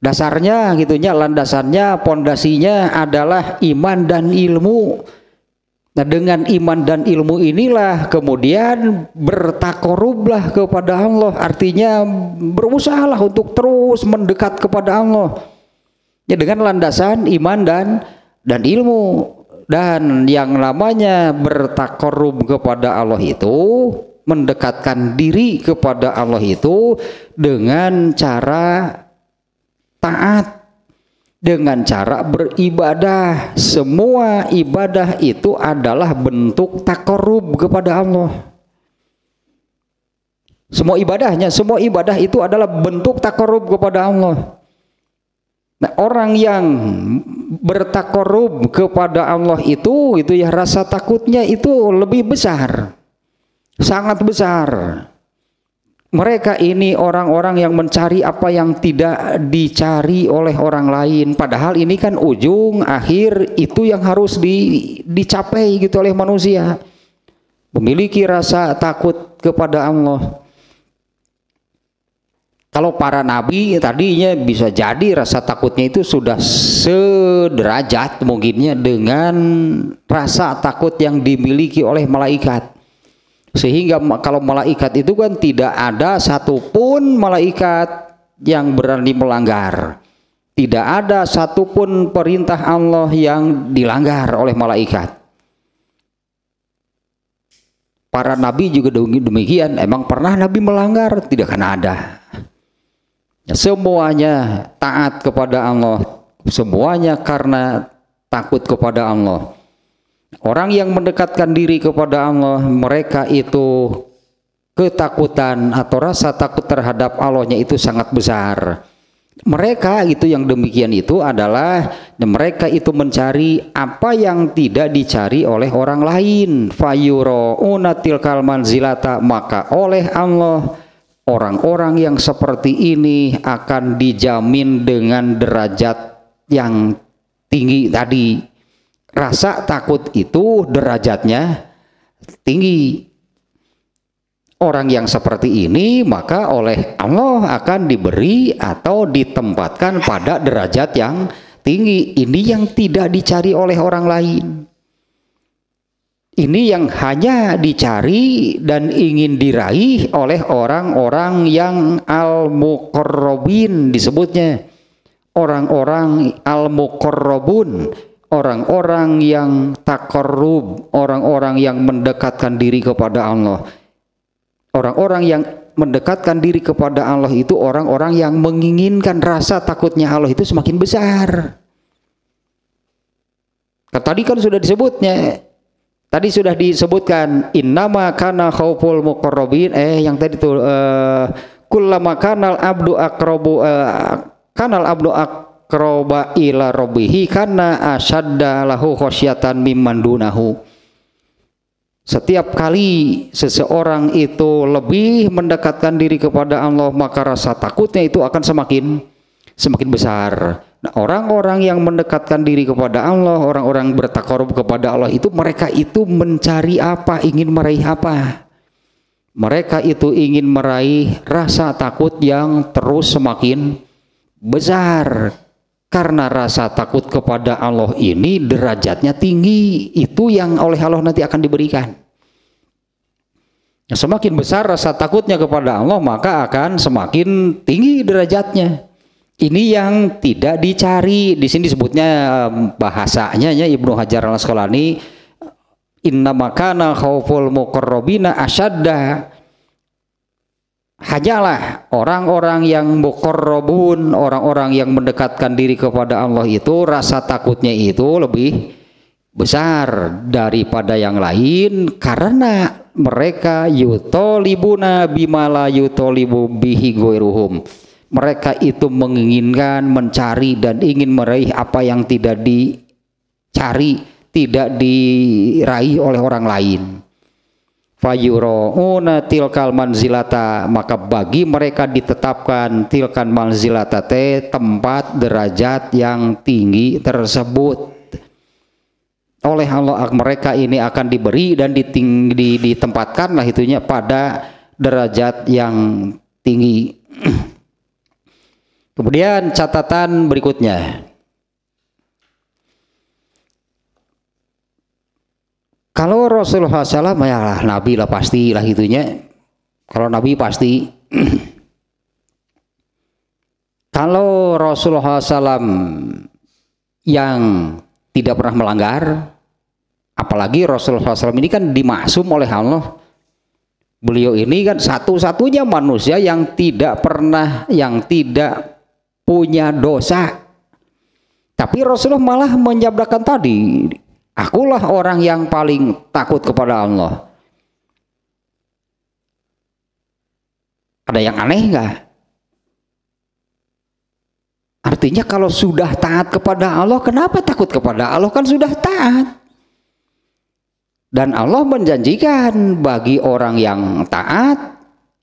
Dasarnya gitunya, landasannya, pondasinya adalah iman dan ilmu. Nah, dengan iman dan ilmu inilah kemudian bertakorublah kepada Allah. Artinya berusahalah untuk terus mendekat kepada Allah. Ya, dengan landasan iman dan ilmu. Dan yang namanya bertakorub kepada Allah itu, mendekatkan diri kepada Allah itu dengan cara taat, dengan cara beribadah. Semua ibadah itu adalah bentuk takorub kepada Allah. Semua ibadahnya, semua ibadah itu adalah bentuk takorub kepada Allah. Nah, orang yang bertakorub kepada Allah itu gitu ya, rasa takutnya itu lebih besar, sangat besar. Mereka ini orang-orang yang mencari apa yang tidak dicari oleh orang lain, padahal ini kan ujung akhir itu yang harus dicapai gitu oleh manusia, memiliki rasa takut kepada Allah. Kalau para nabi tadinya bisa jadi rasa takutnya itu sudah sederajat mungkinnya dengan rasa takut yang dimiliki oleh malaikat. Sehingga kalau malaikat itu kan tidak ada satupun malaikat yang berani melanggar. Tidak ada satupun perintah Allah yang dilanggar oleh malaikat. Para nabi juga demikian, emang pernah nabi melanggar? Tidak akan ada. Semuanya taat kepada Allah, semuanya karena takut kepada Allah. Orang yang mendekatkan diri kepada Allah, mereka itu ketakutan atau rasa takut terhadap Allahnya itu sangat besar. Mereka itu yang demikian itu adalah mereka itu mencari apa yang tidak dicari oleh orang lain. Fayura'una tilkal manzilata, maka oleh Allah orang-orang yang seperti ini akan dijamin dengan derajat yang tinggi tadi. Rasa takut itu derajatnya tinggi. Orang yang seperti ini maka oleh Allah akan diberi atau ditempatkan pada derajat yang tinggi. Ini yang tidak dicari oleh orang lain. Ini yang hanya dicari dan ingin diraih oleh orang-orang yang al-muqarrabin disebutnya. Orang-orang al-muqarrabun, orang-orang yang takarrub, orang-orang yang mendekatkan diri kepada Allah. Orang-orang yang mendekatkan diri kepada Allah itu orang-orang yang menginginkan rasa takutnya Allah itu semakin besar. Tadi kan sudah disebutnya. Tadi sudah disebutkan innama kana khauful muqarrabin yang tadi itu kullama kanal abdu aqrabu kanal abdu aqraba ila rabbih kana asyadda lahu khasyatan mimman dunahu. Setiap kali seseorang itu lebih mendekatkan diri kepada Allah, maka rasa takutnya itu akan semakin besar. Nah, orang-orang yang mendekatkan diri kepada Allah, orang-orang bertakarub kepada Allah itu mereka itu mencari apa, ingin meraih apa. Mereka itu ingin meraih rasa takut yang terus semakin besar. Karena rasa takut kepada Allah ini derajatnya tinggi, itu yang oleh Allah nanti akan diberikan. Nah, semakin besar rasa takutnya kepada Allah, maka akan semakin tinggi derajatnya. Ini yang tidak dicari. Di sini disebutnya bahasanya ya Ibnu Hajar Al Asqalani, innamakana khauful muqarrabina asyadda. Hajalah orang-orang yang muqarrabun, orang-orang yang mendekatkan diri kepada Allah itu rasa takutnya itu lebih besar daripada yang lain, karena mereka yutolibuna bimala yutolibu bihi goiruhum. Mereka itu menginginkan, mencari dan ingin meraih apa yang tidak dicari, tidak diraih oleh orang lain. Fayurouna tilkal manzilata, maka bagi mereka ditetapkan tilkan manzilata te, tempat derajat yang tinggi tersebut oleh Allah. Mereka ini akan diberi dan ditempatkan lah itunya pada derajat yang tinggi. Kemudian catatan berikutnya, kalau Rasulullah SAW, ya Nabi lah pasti lah gitunya. Kalau Nabi pasti. Kalau Rasulullah SAW yang tidak pernah melanggar, apalagi Rasulullah SAW ini kan dimaksum oleh Allah. Beliau ini kan satu-satunya manusia yang tidak pernah, yang tidak punya dosa. Tapi Rasulullah malah menyampaikan tadi, akulah orang yang paling takut kepada Allah. Ada yang aneh nggak? Artinya kalau sudah taat kepada Allah, kenapa takut kepada Allah? Kan sudah taat. Dan Allah menjanjikan bagi orang yang taat,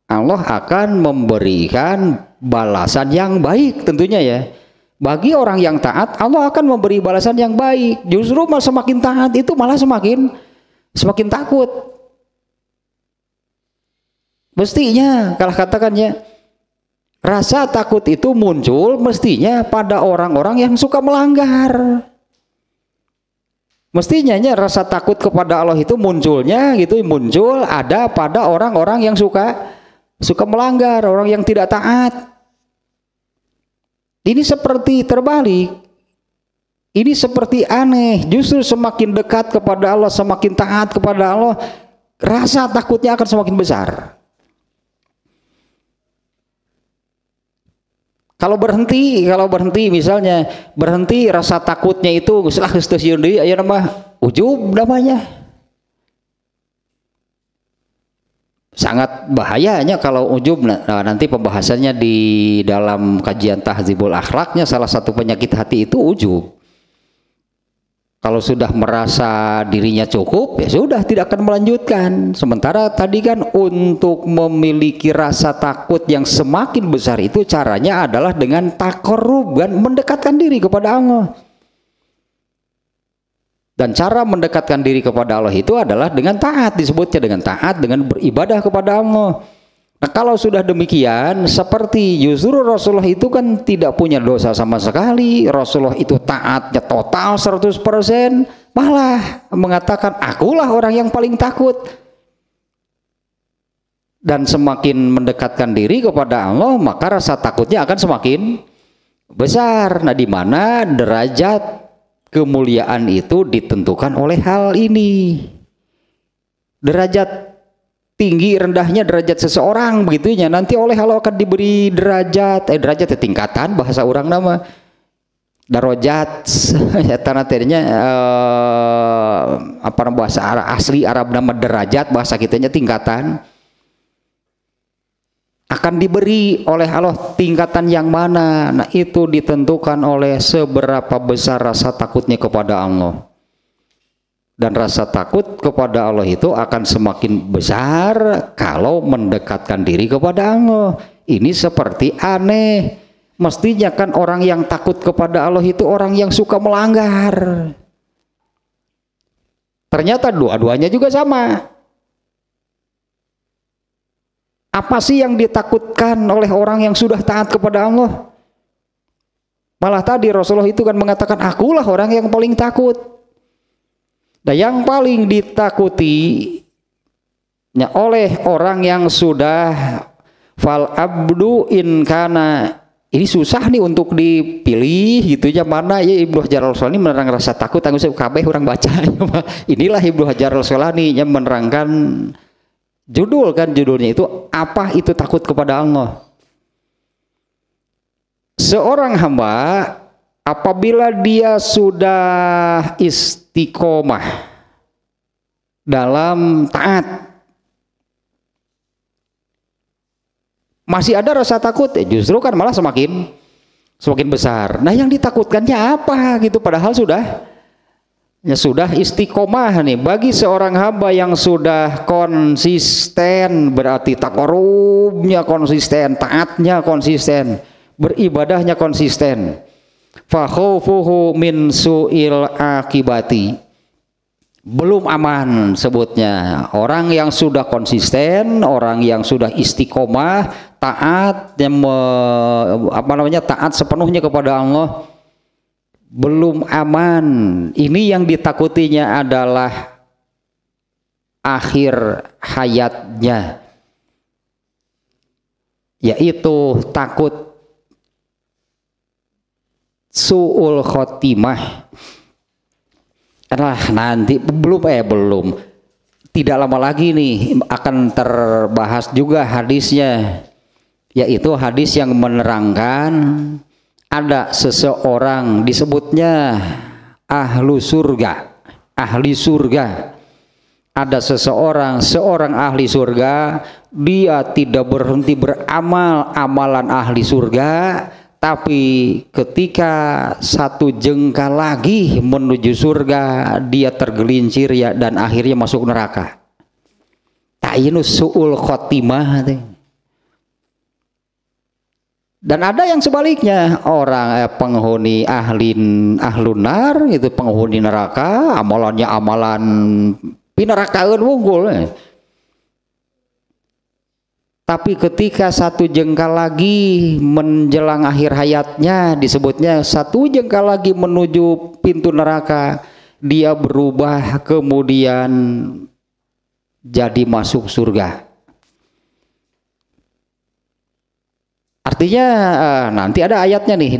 Allah akan memberikan balasan yang baik tentunya ya. Bagi orang yang taat, Allah akan memberi balasan yang baik. Justru malah semakin taat itu malah semakin takut. Mestinya, kalau katakannya, rasa takut itu muncul mestinya pada orang-orang yang suka melanggar. Mestinya rasa takut kepada Allah itu munculnya gitu, muncul ada pada orang-orang yang suka melanggar, orang yang tidak taat. Ini seperti terbalik, ini seperti aneh, justru semakin dekat kepada Allah, semakin taat kepada Allah, rasa takutnya akan semakin besar. Kalau berhenti misalnya, berhenti rasa takutnya itu, setelah Kristus Yundi, ya nama ujub namanya. Sangat bahayanya kalau ujub. Nah, nanti pembahasannya di dalam kajian Tahdzibul Akhlaknya, salah satu penyakit hati itu ujub. Kalau sudah merasa dirinya cukup, ya sudah tidak akan melanjutkan. Sementara tadi kan untuk memiliki rasa takut yang semakin besar itu caranya adalah dengan takarrub, dan mendekatkan diri kepada Allah. Dan cara mendekatkan diri kepada Allah itu adalah dengan taat, disebutnya dengan taat, dengan beribadah kepada Allah. Nah, kalau sudah demikian, seperti justru Rasulullah itu kan tidak punya dosa sama sekali. Rasulullah itu taatnya total 100%, malah mengatakan akulah orang yang paling takut. Dan semakin mendekatkan diri kepada Allah, maka rasa takutnya akan semakin besar. Nah, di mana derajat kemuliaan itu ditentukan oleh hal ini. Derajat tinggi rendahnya derajat seseorang begitunya, nanti oleh Allah akan diberi derajat ya, tingkatan bahasa orang nama darajat ya, tanaternya apa bahasa asli Arab nama derajat, bahasa kitanya tingkatan. Akan diberi oleh Allah tingkatan yang mana. Nah, itu ditentukan oleh seberapa besar rasa takutnya kepada Allah. Dan rasa takut kepada Allah itu akan semakin besar kalau mendekatkan diri kepada Allah. Ini seperti aneh. Mestinya kan orang yang takut kepada Allah itu orang yang suka melanggar. Ternyata dua-duanya juga sama. Apa sih yang ditakutkan oleh orang yang sudah taat kepada Allah? Malah tadi Rasulullah itu kan mengatakan akulah orang yang paling takut. Nah, yang paling ditakuti ya, oleh orang yang sudah fal abdu in kana. Ini susah nih untuk dipilih gitunya mana ya. Ibnu Hajar Al Asqalani menerang rasa takut tanggung jawab kabeh orang baca. Inilah Ibnu Hajar Al Asqalani yang menerangkan Judul kan, judulnya itu apa itu takut kepada Allah. Seorang hamba apabila dia sudah istiqomah dalam taat, masih ada rasa takut, justru kan malah semakin besar. Nah, yang ditakutkannya apa gitu, padahal sudah istiqomah nih. Bagi seorang hamba yang sudah konsisten, berarti takarubnya konsisten, taatnya konsisten, beribadahnya konsisten. Fa khaufuhu min su'il akibati. Belum aman sebutnya. Orang yang sudah konsisten, orang yang sudah istiqomah, taat, yang taat sepenuhnya kepada Allah, belum aman. Ini yang ditakutinya adalah akhir hayatnya, yaitu takut su'ul khotimah. Nanti belum tidak lama lagi nih akan terbahas juga hadisnya, yaitu hadis yang menerangkan ada seseorang disebutnya ahli surga. Ada seorang ahli surga, dia tidak berhenti beramal amalan ahli surga, tapi ketika satu jengkal lagi menuju surga, dia tergelincir ya, dan akhirnya masuk neraka. Ta'inu su'ul khotimah. Dan ada yang sebaliknya, orang penghuni ahlunar itu, penghuni neraka, amalannya amalan pinarakaan wunggul. Tapi ketika satu jengkal lagi menjelang akhir hayatnya, disebutnya satu jengkal lagi menuju pintu neraka, dia berubah kemudian jadi masuk surga. Artinya nanti ada ayatnya nih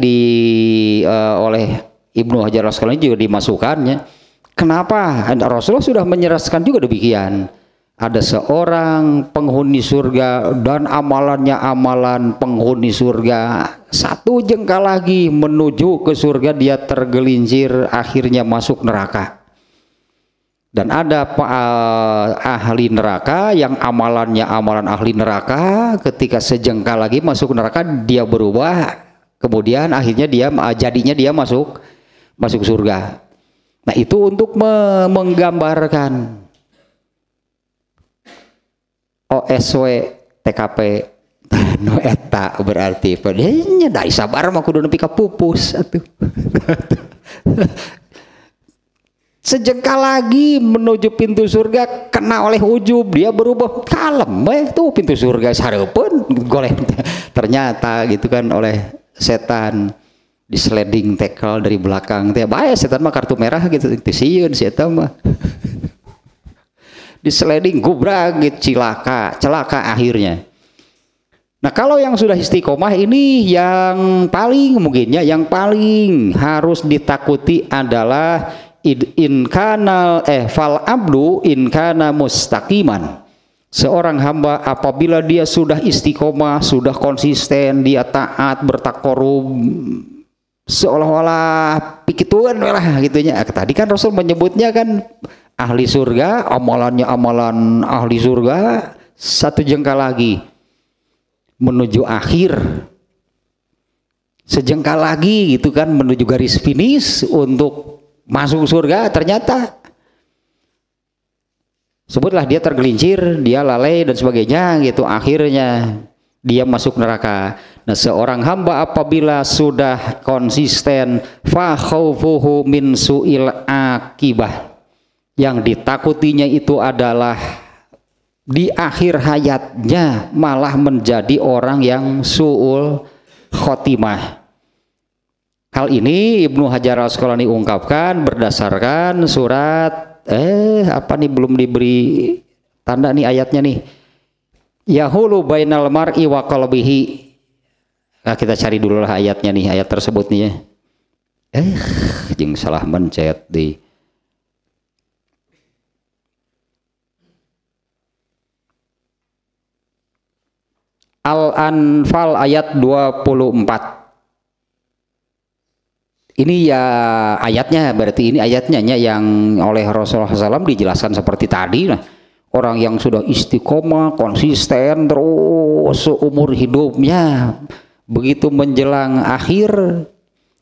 oleh Ibnu Hajar Al Asqalani juga dimasukkannya. Kenapa? Rasulullah sudah menjelaskan juga demikian. Ada seorang penghuni surga dan amalannya amalan penghuni surga. Satu jengkal lagi menuju ke surga, dia tergelincir, akhirnya masuk neraka. Dan ada ahli neraka yang amalannya amalan ahli neraka, ketika sejengkal lagi masuk neraka, dia berubah, kemudian akhirnya jadinya dia masuk surga. Nah, itu untuk menggambarkan OSW TKP no eta berarti padanya dari sabar mah kudu nepi ka pupus atuh. Sejengkal lagi menuju pintu surga, kena oleh ujub, dia berubah kalem weh, tuh pintu surga sareupeun goleh ternyata gitu kan, oleh setan di sliding tackle dari belakang teh bae, setan mah kartu merah gitu sieun si eta mah. Di sliding gubrak celaka akhirnya. Nah, kalau yang sudah istiqomah ini yang paling mungkinnya, yang paling harus ditakuti adalah fal abdu in kana mustaqiman. Seorang hamba apabila dia sudah istiqomah, sudah konsisten, dia taat, bertakorum, seolah-olah pikituan lah gitunya. Tadi kan Rasul menyebutnya kan ahli surga, amalannya amalan ahli surga, satu jengkal lagi menuju akhir, sejengkal lagi gitu kan menuju garis finish untuk masuk surga, ternyata sebutlah dia tergelincir, dia lalai dan sebagainya gitu, akhirnya dia masuk neraka. Nah, seorang hamba apabila sudah konsisten, fa khaufuhu min su'il akibah, yang ditakutinya itu adalah di akhir hayatnya malah menjadi orang yang su'ul khotimah. Hal ini Ibnu Hajar Al Asqalani ungkapkan berdasarkan surat belum diberi tanda nih ayatnya nih. Yahulu bainal mar'i wa qalbihi. Nah, kita cari dulu lah ayatnya nih, ayat tersebut nih ya. Jeung salah mencet di Al-Anfal ayat 24. Ini ya ayatnya, berarti ini ayatnya yang oleh Rasulullah SAW dijelaskan seperti tadi. Nah, orang yang sudah istiqomah, konsisten terus seumur hidupnya, begitu menjelang akhir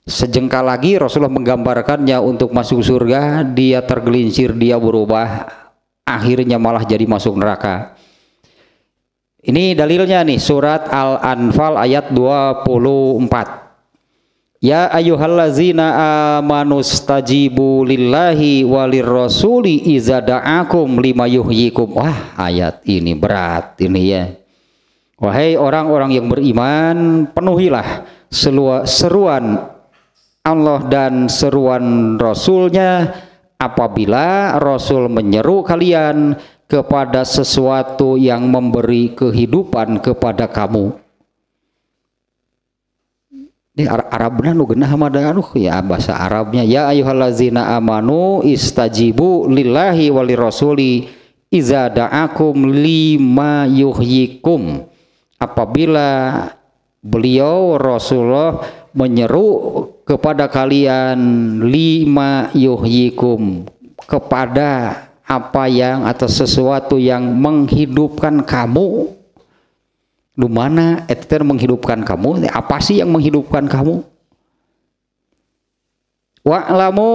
sejengkal lagi Rasulullah menggambarkannya untuk masuk surga, dia tergelincir, dia berubah, akhirnya malah jadi masuk neraka. Ini dalilnya nih, surat Al-Anfal ayat 24. Ya ayyuhallazina amanustajibu lillahi walir rasuli iza da'akum lima yuhyikum. Wah, ayat ini berat ini ya. Wahai orang-orang yang beriman, penuhilah seruan Allah dan seruan Rasulnya apabila Rasul menyeru kalian kepada sesuatu yang memberi kehidupan kepada kamu. Ini Arabnya nu genah ya bahasa Arabnya. Ya ayyuhallazina amanu istajibu lillahi walirrasuli iza da'akum lima yuhyikum. Apabila beliau Rasulullah menyeru kepada kalian lima yuhyikum, kepada apa yang atau sesuatu yang menghidupkan kamu. Di mana itu menghidupkan kamu? Apa sih yang menghidupkan kamu? Wa'lamu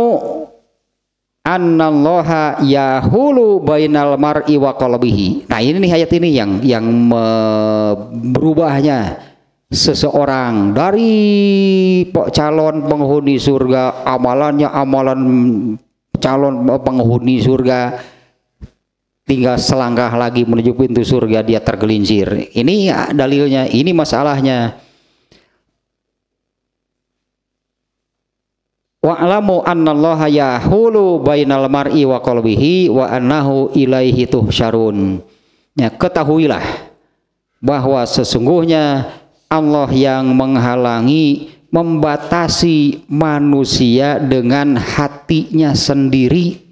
annallaha yahulu bainal mar'i wa qalbihi. Nah, ini nih ayat ini yang berubahnya seseorang dari calon penghuni surga, amalannya amalan calon penghuni surga, tinggal selangkah lagi menuju pintu surga dia tergelincir. Ini dalilnya, ini masalahnya. Wa'lamu annallaha yahulu bainal mar'i wa qalbihi wa annahu ilaihi tuhsyarun. Ya, ketahuilah bahwa sesungguhnya Allah yang menghalangi, membatasi manusia dengan hatinya sendiri.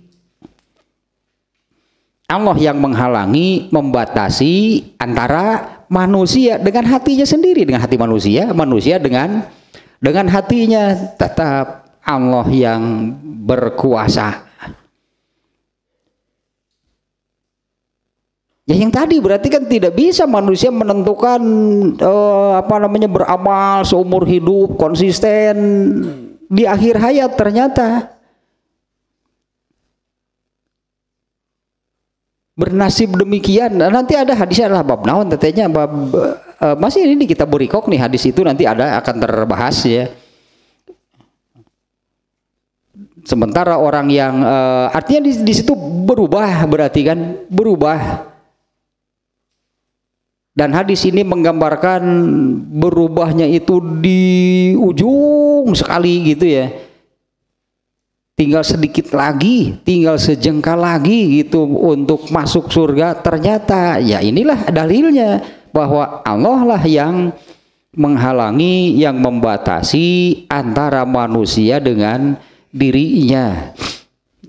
Allah yang menghalangi, membatasi antara manusia dengan hatinya sendiri, dengan hati manusia, manusia dengan hatinya. Tetap Allah yang berkuasa. Ya yang tadi berarti kan tidak bisa manusia menentukan beramal seumur hidup konsisten di akhir hayat ternyata bernasib demikian. Nah, nanti ada hadisnya lah bab naon tetenya bab masih ini kita berikok nih hadis itu nanti ada akan terbahas ya. Sementara orang yang artinya di situ berubah berarti kan berubah. Dan hadis ini menggambarkan berubahnya itu di ujung sekali gitu ya. Tinggal sedikit lagi, tinggal sejengkal lagi gitu untuk masuk surga. Ternyata ya inilah dalilnya bahwa Allah lah yang menghalangi, yang membatasi antara manusia dengan dirinya.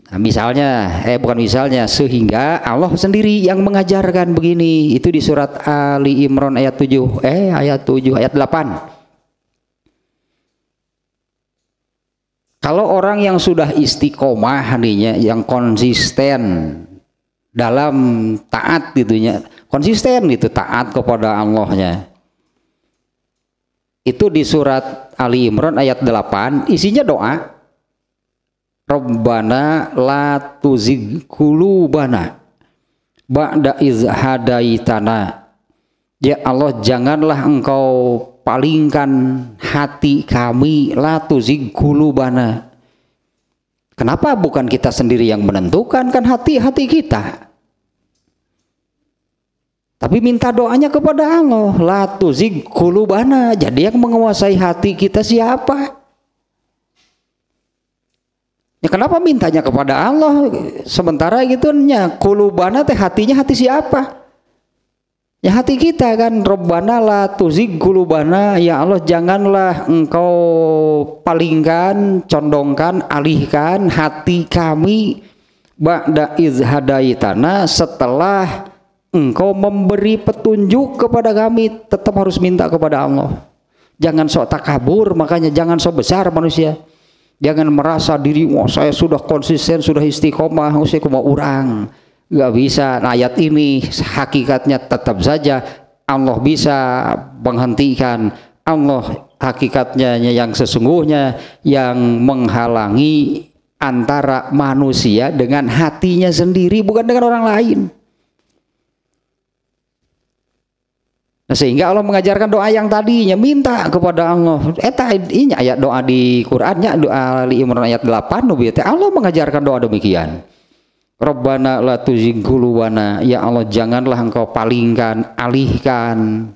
Nah, bukan misalnya, sehingga Allah sendiri yang mengajarkan begini. Itu di surat Ali Imran ayat 7, ayat 8. Kalau orang yang sudah istiqomah nih, yang konsisten dalam taat gitunya, konsisten itu taat kepada Allahnya. Itu di surat Ali Imran ayat 8, isinya doa. Rabbana la tuzigh qulubana ba'da iz hadaitana. Ya Allah, janganlah Engkau palingkan hati kami. La tuzigh qulubana. Kenapa bukan kita sendiri yang menentukan, kan hati-hati kita. Tapi minta doanya kepada Allah. La tuzigh qulubana. Jadi yang menguasai hati kita siapa? Ya kenapa mintanya kepada Allah sementara gitu nya kulubana teh hatinya hati siapa? Ya hati kita kan. Rabbana la tuzigh kulubana, ya Allah janganlah Engkau palingkan, condongkan, alihkan hati kami ba'da iz hadaitana setelah engkau memberi petunjuk kepada kami, tetap harus minta kepada Allah. Jangan sok takabur, makanya jangan sok besar manusia. Jangan merasa diri, wah saya sudah konsisten, sudah istiqomah, saya cuma orang. Gak bisa. Nah, ayat ini hakikatnya tetap saja Allah bisa menghentikan. Allah hakikatnya yang sesungguhnya yang menghalangi antara manusia dengan hatinya sendiri, bukan dengan orang lain. Nah, sehingga Allah mengajarkan doa yang tadinya minta kepada Allah. Eta ini ayat doa di Qur'annya, doa Ali Imran ayat 8, Allah mengajarkan doa demikian. Rabbana la tuzigh qulubana, ya Allah janganlah engkau palingkan, alihkan,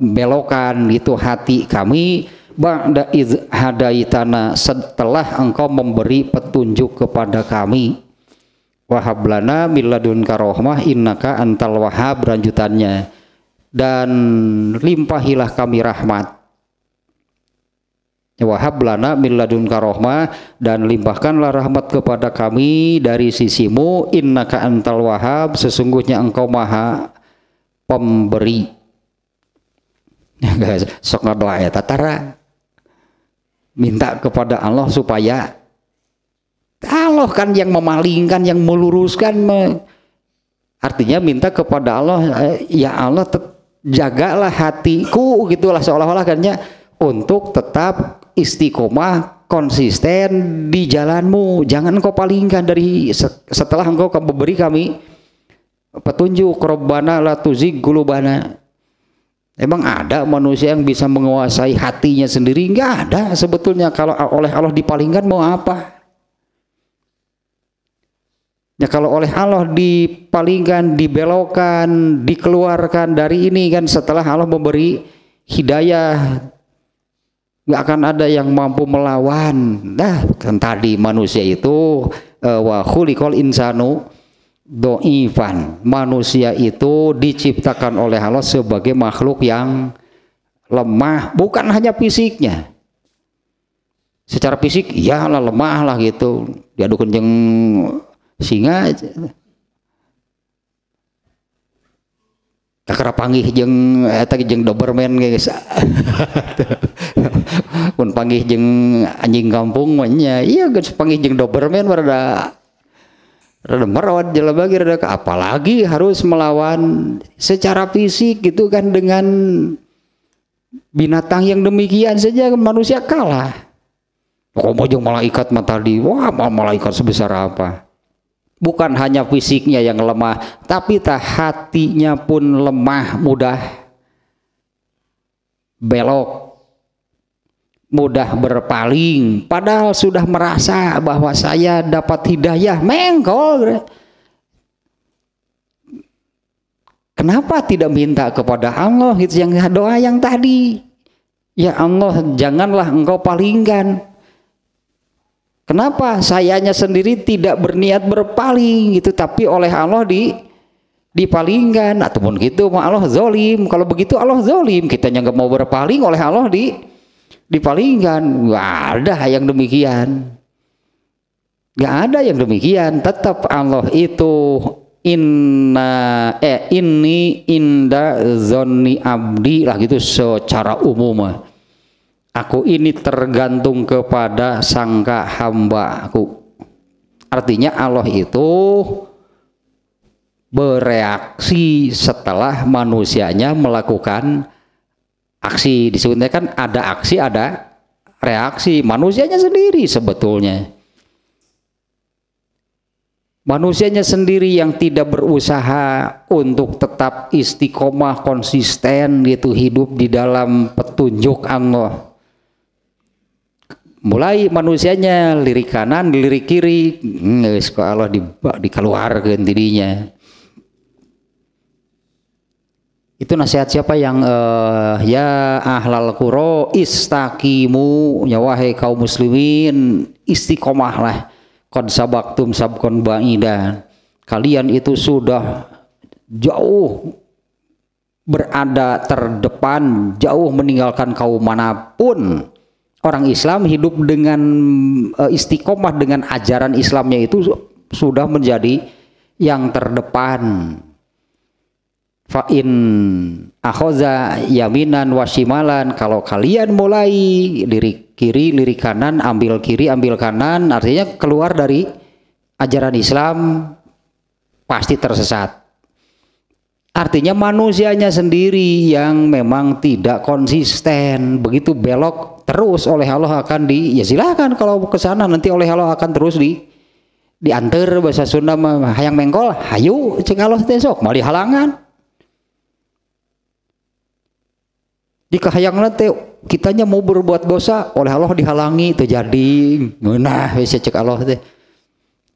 belokan itu hati kami ba'da idh hadaitana, setelah engkau memberi petunjuk kepada kami. Wahablana milladunka rahmah innaka antal wahhab, lanjutannya, dan limpahilah kami rahmat. Wahablana milladunka rahmah, dan limpahkanlah rahmat kepada kami dari sisimu, innaka antal wahhab, sesungguhnya engkau maha pemberi. Sok ngadoa ya tatara, minta kepada Allah supaya Allah kan yang memalingkan, yang meluruskan. Artinya minta kepada Allah, ya Allah jagalah hatiku, gitulah seolah-olah kannya, untuk tetap istiqomah konsisten di jalanmu. Jangan engkau palingkan dari setelah engkau memberi kami petunjuk. Rabbana la tuzigh qulubana. Emang ada manusia yang bisa menguasai hatinya sendiri? Enggak ada sebetulnya. Kalau oleh Allah dipalingkan mau apa? Ya kalau oleh Allah dipalingkan, dibelokkan, dikeluarkan dari ini kan, setelah Allah memberi hidayah nggak akan ada yang mampu melawan. Nah kan tadi manusia itu wa khuliqal insanu dhaifan, manusia itu diciptakan oleh Allah sebagai makhluk yang lemah, bukan hanya fisiknya. Secara fisik iyalah lemah lah gitu, diadu kenceng singa kakara panggih jeng eta jeng Doberman guys. Pun panggih jeng anjing kampung nya, iya geus panggih jeng Doberman rada merot jelabagi rada, apalagi harus melawan secara fisik gitu kan dengan binatang yang demikian saja manusia kalah. Kok mau jeng malaikat mata di, wah malaikat sebesar apa? Bukan hanya fisiknya yang lemah, tapi hatinya pun lemah, mudah belok, mudah berpaling. Padahal sudah merasa bahwa saya dapat hidayah, menggol. Kenapa tidak minta kepada Allah? Itu yang doa yang tadi. Ya Allah, janganlah engkau palingkan. Kenapa sayanya sendiri tidak berniat berpaling gitu, tapi oleh Allah dipalingkan ataupun gitu, Allah zolim. Kalau begitu Allah zolim, kitanya nggak mau berpaling, oleh Allah dipalingkan. Nggak ada yang demikian, nggak ada yang demikian. Tetap Allah itu inni inda zonni abdi lah gitu secara umum. Aku ini tergantung kepada sangka hamba aku. Artinya Allah itu bereaksi setelah manusianya melakukan aksi. Disebutnya kan ada aksi, ada reaksi. Manusianya sendiri sebetulnya. Manusianya sendiri yang tidak berusaha untuk tetap istiqomah konsisten gitu hidup di dalam petunjuk Allah. Mulai manusianya lirik kanan, lirik kiri, nggak Allah dikeluarkan dirinya. Itu nasihat siapa yang ya ahlal qura istaqimu, ya wahai kaum muslimin istiqomahlah, qad sabaqtum sabqan ba'idan, kalian itu sudah jauh berada terdepan, jauh meninggalkan kaum manapun. Orang Islam hidup dengan istiqomah dengan ajaran Islamnya itu sudah menjadi yang terdepan. Fa'in akhoza yaminan wasimalan, kalau kalian mulai lirik kiri lirik kanan, ambil kiri ambil kanan, artinya keluar dari ajaran Islam pasti tersesat. Artinya manusianya sendiri yang memang tidak konsisten, begitu belok terus oleh Allah akan di, ya silahkan kalau ke sana nanti oleh Allah akan terus diantar, bahasa Sunda hayang mengkol hayu cek Allah besok mau dihalangan. Jika hayang nanti kitanya mau berbuat dosa, oleh Allah dihalangi, itu jadi nah bisa cek Allah teh.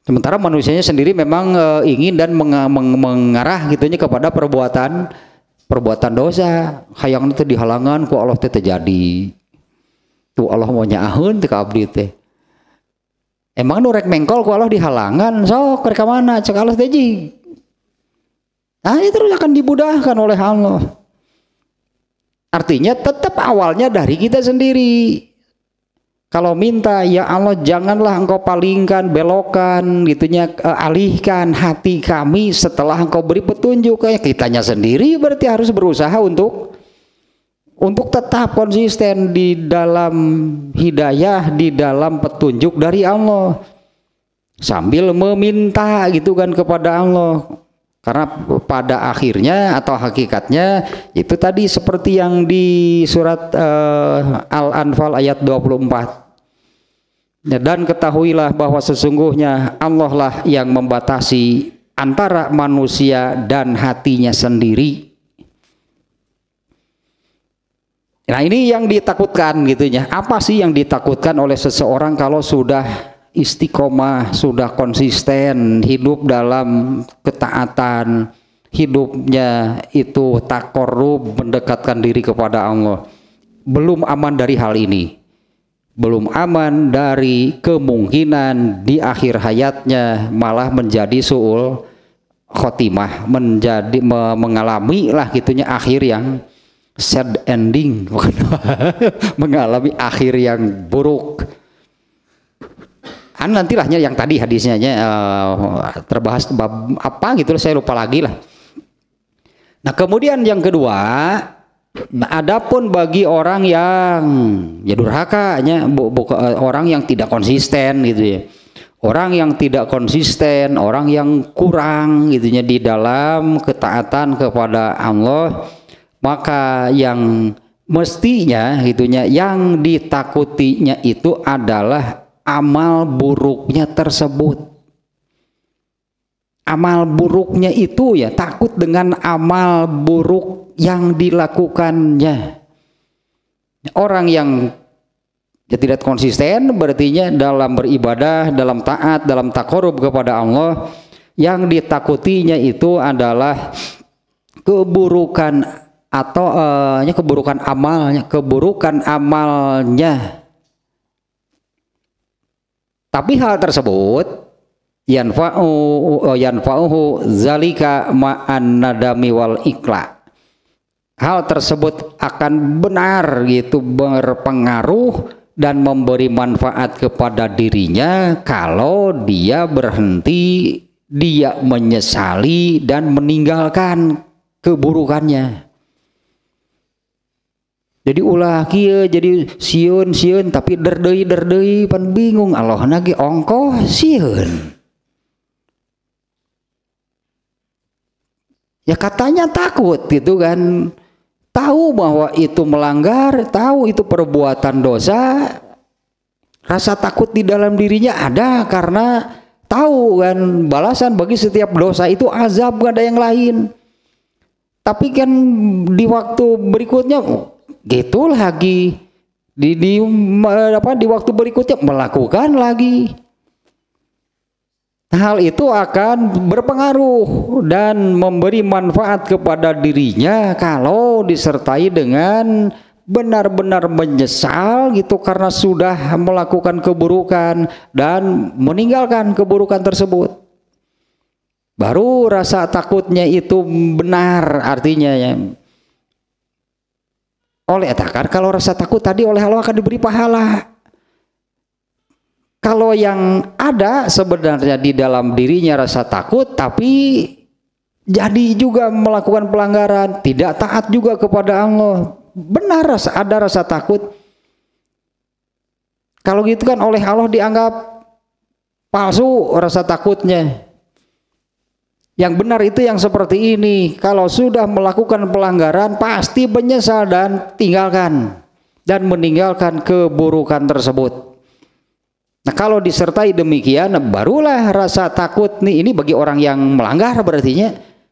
Sementara manusianya sendiri memang ingin dan mengarah gitunya kepada perbuatan dosa. Hayang itu dihalangan ku Allah teh terjadi. Tu Allah mau nyaahun teh ka abdi teh. Emang nu rek mengkol ku Allah dihalangan, sok rek ka mana cek Allah teh ji. Nah, itu akan dibudahkan oleh Allah. Artinya tetap awalnya dari kita sendiri. Kalau minta, ya Allah janganlah engkau palingkan, belokan, gitunya, alihkan hati kami setelah engkau beri petunjuk. Kayak kitanya sendiri berarti harus berusaha untuk tetap konsisten di dalam hidayah, di dalam petunjuk dari Allah. Sambil meminta gitu kan kepada Allah. Karena pada akhirnya atau hakikatnya itu tadi seperti yang di surat Al-Anfal ayat 24. Dan ketahuilah bahwa sesungguhnya Allah lah yang membatasi antara manusia dan hatinya sendiri. Nah ini yang ditakutkan gitunya. Apa sih yang ditakutkan oleh seseorang kalau sudah istiqomah, sudah konsisten hidup dalam ketaatan, hidupnya itu takorub, mendekatkan diri kepada Allah, belum aman dari hal ini, belum aman dari kemungkinan di akhir hayatnya malah menjadi suul khotimah, menjadi mengalami lah gitunya akhir yang sad ending mengalami akhir yang buruk. Nantilahnya yang tadi hadisnya terbahas bab apa gitu saya lupa lagi lah. Nah kemudian yang kedua, nah, adapun bagi orang yang ya durhakanya, orang yang tidak konsisten gitu ya, orang yang tidak konsisten, orang yang kurang gitunya di dalam ketaatan kepada Allah, maka yang mestinya gitunya yang ditakutinya itu adalah amal buruknya tersebut. Amal buruknya itu ya takut dengan amal buruk yang dilakukannya. Orang yang ya tidak konsisten berartinya dalam beribadah, dalam taat, dalam takorub kepada Allah, yang ditakutinya itu adalah keburukan atau keburukan amalnya. Tapi hal tersebut yanfa'uhu zalika ma'an nadami wal ikla. Hal tersebut akan benar gitu berpengaruh dan memberi manfaat kepada dirinya kalau dia berhenti, dia menyesali dan meninggalkan keburukannya. Jadi ulah kieu jadi sieun tapi derdeui pan bingung Allahna ge ongkoh sieun. Ya katanya takut gitu kan. Tahu bahwa itu melanggar, tahu itu perbuatan dosa. Rasa takut di dalam dirinya ada karena tahu kan balasan bagi setiap dosa itu azab, gak ada yang lain. Tapi kan di waktu berikutnya gitu lagi di waktu berikutnya melakukan lagi. Hal itu akan berpengaruh dan memberi manfaat kepada dirinya kalau disertai dengan benar-benar menyesal gitu karena sudah melakukan keburukan dan meninggalkan keburukan tersebut. Baru rasa takutnya itu benar artinya ya. Oleh takar kalau rasa takut tadi oleh Allah akan diberi pahala. Kalau yang ada sebenarnya di dalam dirinya rasa takut, tapi jadi juga melakukan pelanggaran, tidak taat juga kepada Allah. Benar ada rasa takut. Kalau gitu kan oleh Allah dianggap palsu rasa takutnya. Yang benar itu yang seperti ini. Kalau sudah melakukan pelanggaran pasti menyesal dan tinggalkan dan meninggalkan keburukan tersebut. Nah, kalau disertai demikian barulah rasa takut nih, ini bagi orang yang melanggar berartinya.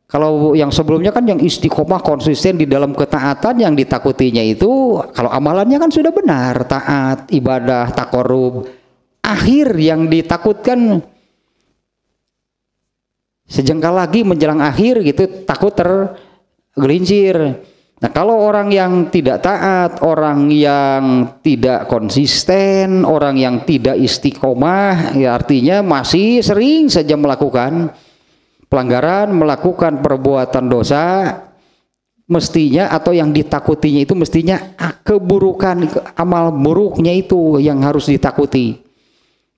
Kalau yang sebelumnya kan yang istiqomah konsisten di dalam ketaatan, yang ditakutinya itu kalau amalannya kan sudah benar, taat, ibadah, takorub. Akhir yang ditakutkan sejengkal lagi menjelang akhir gitu, takut tergelincir. Nah, kalau orang yang tidak taat, orang yang tidak konsisten, orang yang tidak istiqomah, ya artinya masih sering saja melakukan pelanggaran, melakukan perbuatan dosa, mestinya atau yang ditakutinya itu mestinya keburukan, amal buruknya itu yang harus ditakuti.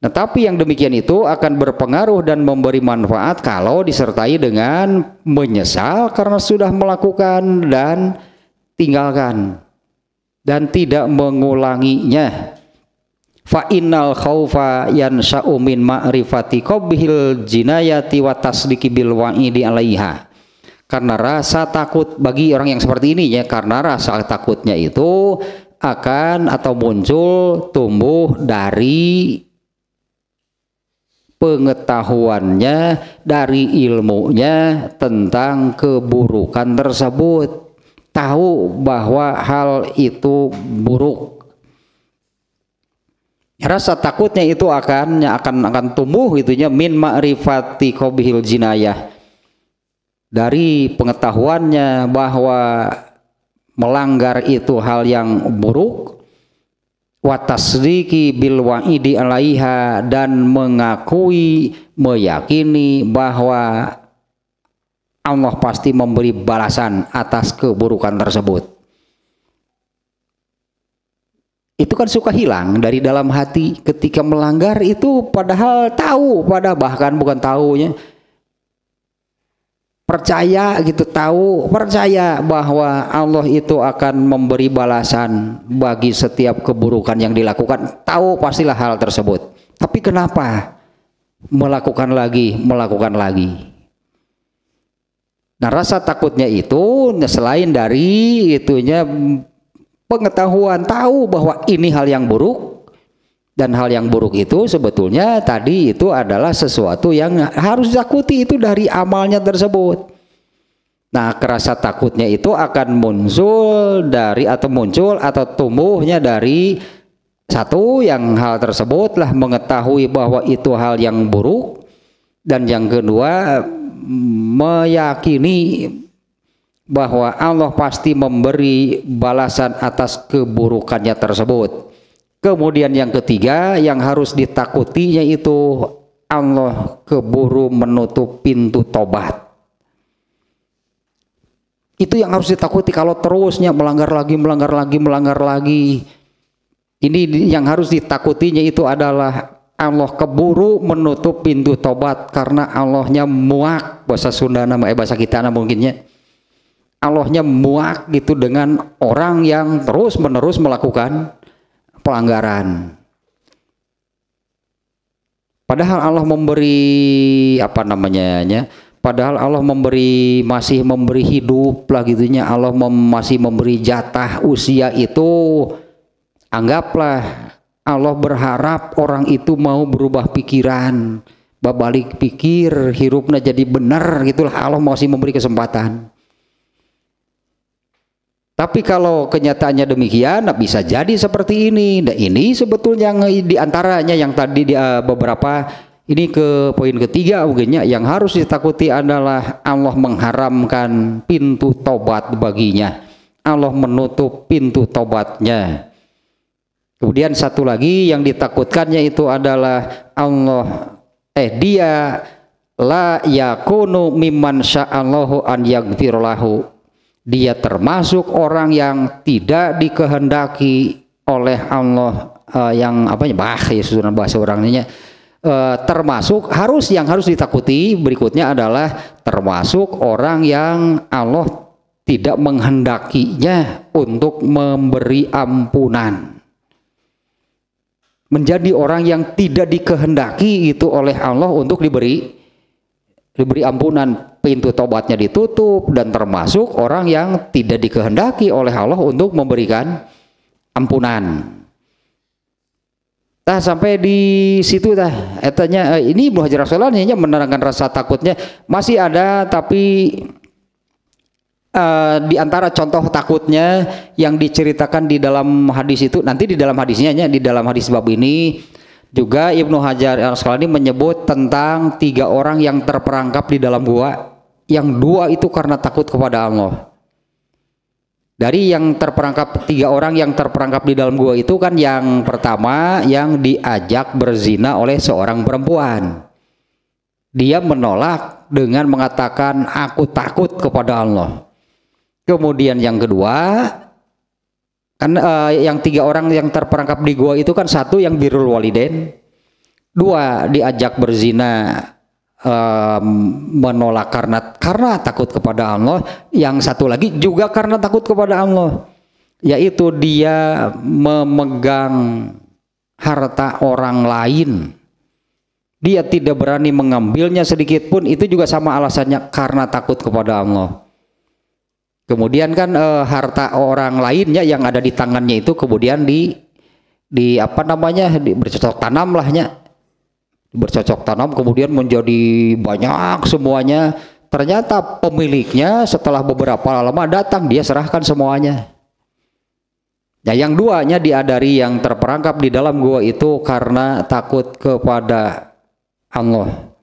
Nah, tapi yang demikian itu akan berpengaruh dan memberi manfaat kalau disertai dengan menyesal karena sudah melakukan dan tinggalkan dan tidak mengulanginya. Fa innal khaufa yansha'u min ma'rifati qabhil jinayati wa tasdiqi bil wa'idi 'alaiha. Karena rasa takut bagi orang yang seperti ini ya, karena rasa takutnya itu akan atau muncul tumbuh dari pengetahuannya, dari ilmunya tentang keburukan tersebut. Tahu bahwa hal itu buruk. Rasa takutnya itu akan tumbuh gitunya, min ma'rifati qabhil jinayah, dari pengetahuannya bahwa melanggar itu hal yang buruk, wa tasdiqi bil wa'idi 'alaiha, dan mengakui, meyakini bahwa Allah pasti memberi balasan atas keburukan tersebut. Itu kan suka hilang dari dalam hati ketika melanggar itu, padahal tahu, bahkan bukan tahunya, percaya gitu, tahu, percaya bahwa Allah itu akan memberi balasan bagi setiap keburukan yang dilakukan. Tahu pastilah hal tersebut, tapi kenapa melakukan lagi, Nah, rasa takutnya itu selain dari itunya pengetahuan, tahu bahwa ini hal yang buruk, dan hal yang buruk itu sebetulnya tadi itu adalah sesuatu yang harus ditakuti itu dari amalnya tersebut. Nah, rasa takutnya itu akan muncul dari atau tumbuhnya dari satu yang hal tersebut lah, mengetahui bahwa itu hal yang buruk, dan yang kedua meyakini bahwa Allah pasti memberi balasan atas keburukannya tersebut. Kemudian yang ketiga yang harus ditakutinya itu Allah keburu menutup pintu tobat. Itu yang harus ditakuti. Kalau terusnya melanggar lagi, ini yang harus ditakutinya itu adalah Allah keburu menutup pintu tobat, karena Allahnya muak, bahasa Sunda bahasa kita mungkinnya. Allahnya muak gitu dengan orang yang terus-menerus melakukan pelanggaran. Padahal Allah memberi padahal Allah memberi, masih memberi hidup lah gitunya. Allah masih memberi jatah usia itu. Anggaplah Allah berharap orang itu mau berubah pikiran, babalik pikir, hirupnya jadi benar gitulah. Allah masih memberi kesempatan. Tapi kalau kenyataannya demikian, bisa jadi seperti ini. Nah, ini sebetulnya yang diantaranya yang tadi beberapa ini ke poin ketiga mungkinnya, yang harus ditakuti adalah Allah mengharamkan pintu tobat baginya. Allah menutup pintu tobatnya. Kemudian satu lagi yang ditakutkannya itu adalah Allah dia la yakunu mimman sya'allahu an yaghfirlahu. Dia termasuk orang yang tidak dikehendaki oleh Allah yang apanya susunan bahasa orangnya, termasuk yang harus ditakuti berikutnya adalah termasuk orang yang Allah tidak menghendakinya untuk memberi ampunan. Menjadi orang yang tidak dikehendaki itu oleh Allah untuk diberi ampunan, pintu tobatnya ditutup, dan termasuk orang yang tidak dikehendaki oleh Allah untuk memberikan ampunan. Tah sampai di situ tah etanya ini Ibnu Hajar Al Asqalani menerangkan rasa takutnya masih ada, tapi di antara contoh takutnya yang diceritakan di dalam hadis itu, nanti di dalam hadisnya, di dalam hadis bab ini juga Ibnu Hajar Al Asqalani menyebut tentang 3 orang yang terperangkap di dalam gua, yang 2 itu karena takut kepada Allah. Dari yang terperangkap 3 orang yang terperangkap di dalam gua itu kan, yang pertama yang diajak berzina oleh seorang perempuan, dia menolak dengan mengatakan aku takut kepada Allah. Kemudian yang kedua kan, yang 3 orang yang terperangkap di gua itu kan, 1 yang birrul walidain, 2 diajak berzina menolak karena takut kepada Allah, yang 1 lagi juga karena takut kepada Allah, yaitu dia memegang harta orang lain, dia tidak berani mengambilnya sedikit pun, itu juga sama alasannya karena takut kepada Allah. Kemudian kan harta orang lainnya yang ada di tangannya itu kemudian bercocok tanam lahnya, bercocok tanam kemudian menjadi banyak semuanya. Ternyata pemiliknya setelah beberapa lama datang, dia serahkan semuanya. Ya, yang 2-nya diadari yang terperangkap di dalam gua itu karena takut kepada Allah.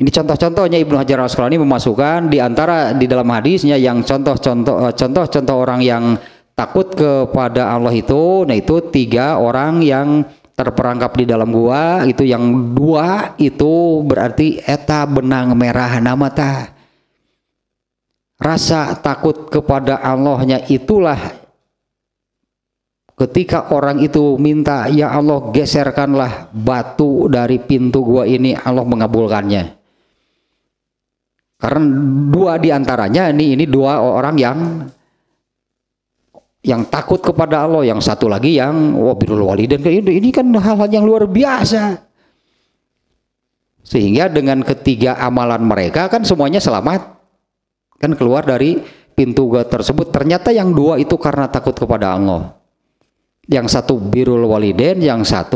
Ini contoh-contohnya Ibnu Hajar Al Asqalani memasukkan di antara di dalam hadisnya yang contoh-contoh orang yang takut kepada Allah itu, nah itu 3 orang yang terperangkap di dalam gua itu, yang 2 itu berarti eta benang merah nama ta. Rasa takut kepada Allahnya itulah ketika orang itu minta, ya Allah geserkanlah batu dari pintu gua ini, Allah mengabulkannya. Karena 2 diantaranya ini 2 orang yang takut kepada Allah, yang 1 lagi yang birrul walidain. Ini kan hal-hal yang luar biasa, sehingga dengan ketiga amalan mereka kan semuanya selamat, kan keluar dari pintu gua tersebut. Ternyata yang 2 itu karena takut kepada Allah, yang 1 birrul walidain, yang 1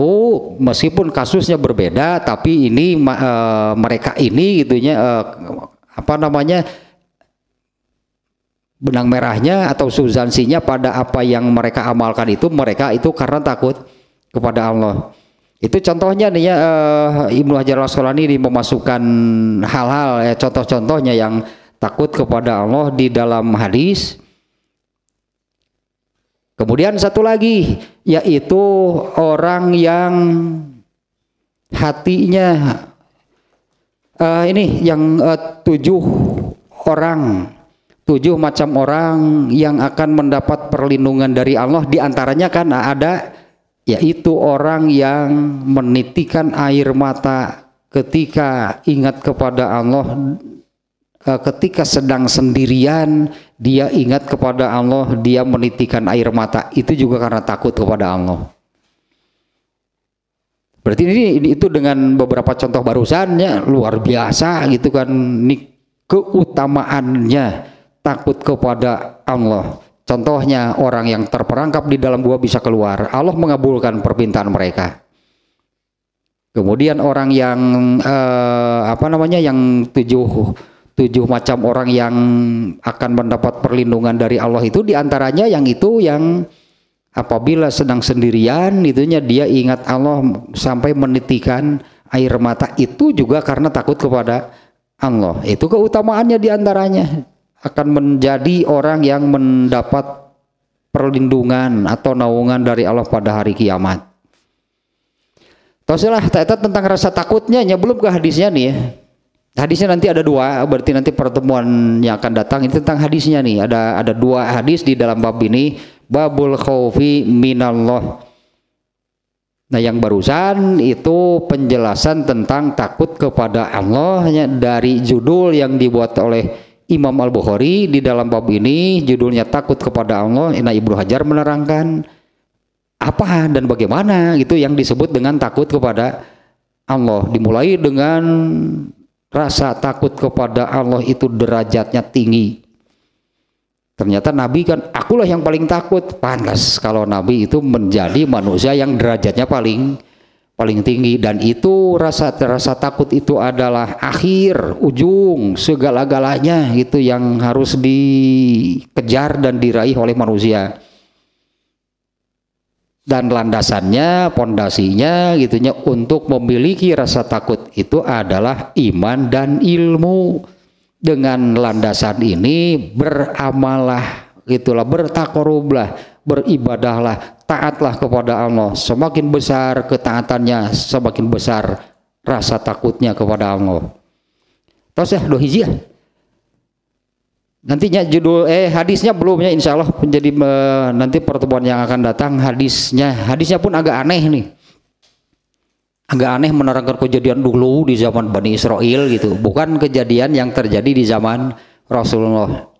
meskipun kasusnya berbeda, tapi ini mereka ini benang merahnya atau substansinya pada apa yang mereka amalkan itu, mereka itu karena takut kepada Allah. Itu contohnya nih ya, Ibnu Hajar Al Asqalani memasukkan hal-hal contoh-contohnya yang takut kepada Allah di dalam hadis. Kemudian 1 lagi yaitu orang yang hatinya tujuh macam orang yang akan mendapat perlindungan dari Allah. Di antaranya kan ada yaitu orang yang menitikan air mata ketika ingat kepada Allah, ketika sedang sendirian dia ingat kepada Allah, dia menitikan air mata, itu juga karena takut kepada Allah. Berarti ini itu dengan beberapa contoh barusannya luar biasa gitu kan, ini keutamaannya takut kepada Allah. Contohnya orang yang terperangkap di dalam gua bisa keluar, Allah mengabulkan permintaan mereka. Kemudian orang yang yang tujuh macam orang yang akan mendapat perlindungan dari Allah itu diantaranya yang apabila sedang sendirian dia ingat Allah sampai menitikan air mata, itu juga karena takut kepada Allah. Itu keutamaannya diantaranya akan menjadi orang yang mendapat perlindungan atau naungan dari Allah pada hari kiamat. Tausilah tentang rasa takutnya, belum ke hadisnya nih ya. Hadisnya nanti ada 2, berarti nanti pertemuan yang akan datang ini tentang hadisnya nih. Ada 2 hadis di dalam bab ini, babul khaufi minallah. Nah, yang barusan itu penjelasan tentang takut kepada Allah dari judul yang dibuat oleh Imam Al-Bukhari di dalam bab ini, judulnya takut kepada Allah. Nah, Ibnu Hajar menerangkan apa dan bagaimana itu yang disebut dengan takut kepada Allah. Dimulai dengan rasa takut kepada Allah itu derajatnya tinggi. Ternyata Nabi kan, akulah yang paling takut. Pantas kalau Nabi itu menjadi manusia yang derajatnya paling tinggi. Dan itu rasa takut itu adalah akhir, ujung segala-galanya itu yang harus dikejar dan diraih oleh manusia. Dan landasannya, pondasinya gitunya untuk memiliki rasa takut itu adalah iman dan ilmu. Dengan landasan ini beramalah, itulah bertakorublah, beribadahlah, taatlah kepada Allah. Semakin besar ketaatannya, semakin besar rasa takutnya kepada Allah. Terus ya, dua hijih. Nantinya judul hadisnya belumnya, insya Allah menjadi nanti pertemuan yang akan datang hadisnya pun agak aneh nih. Agak aneh menerangkan kejadian dulu di zaman Bani Israil gitu, bukan kejadian yang terjadi di zaman Rasulullah.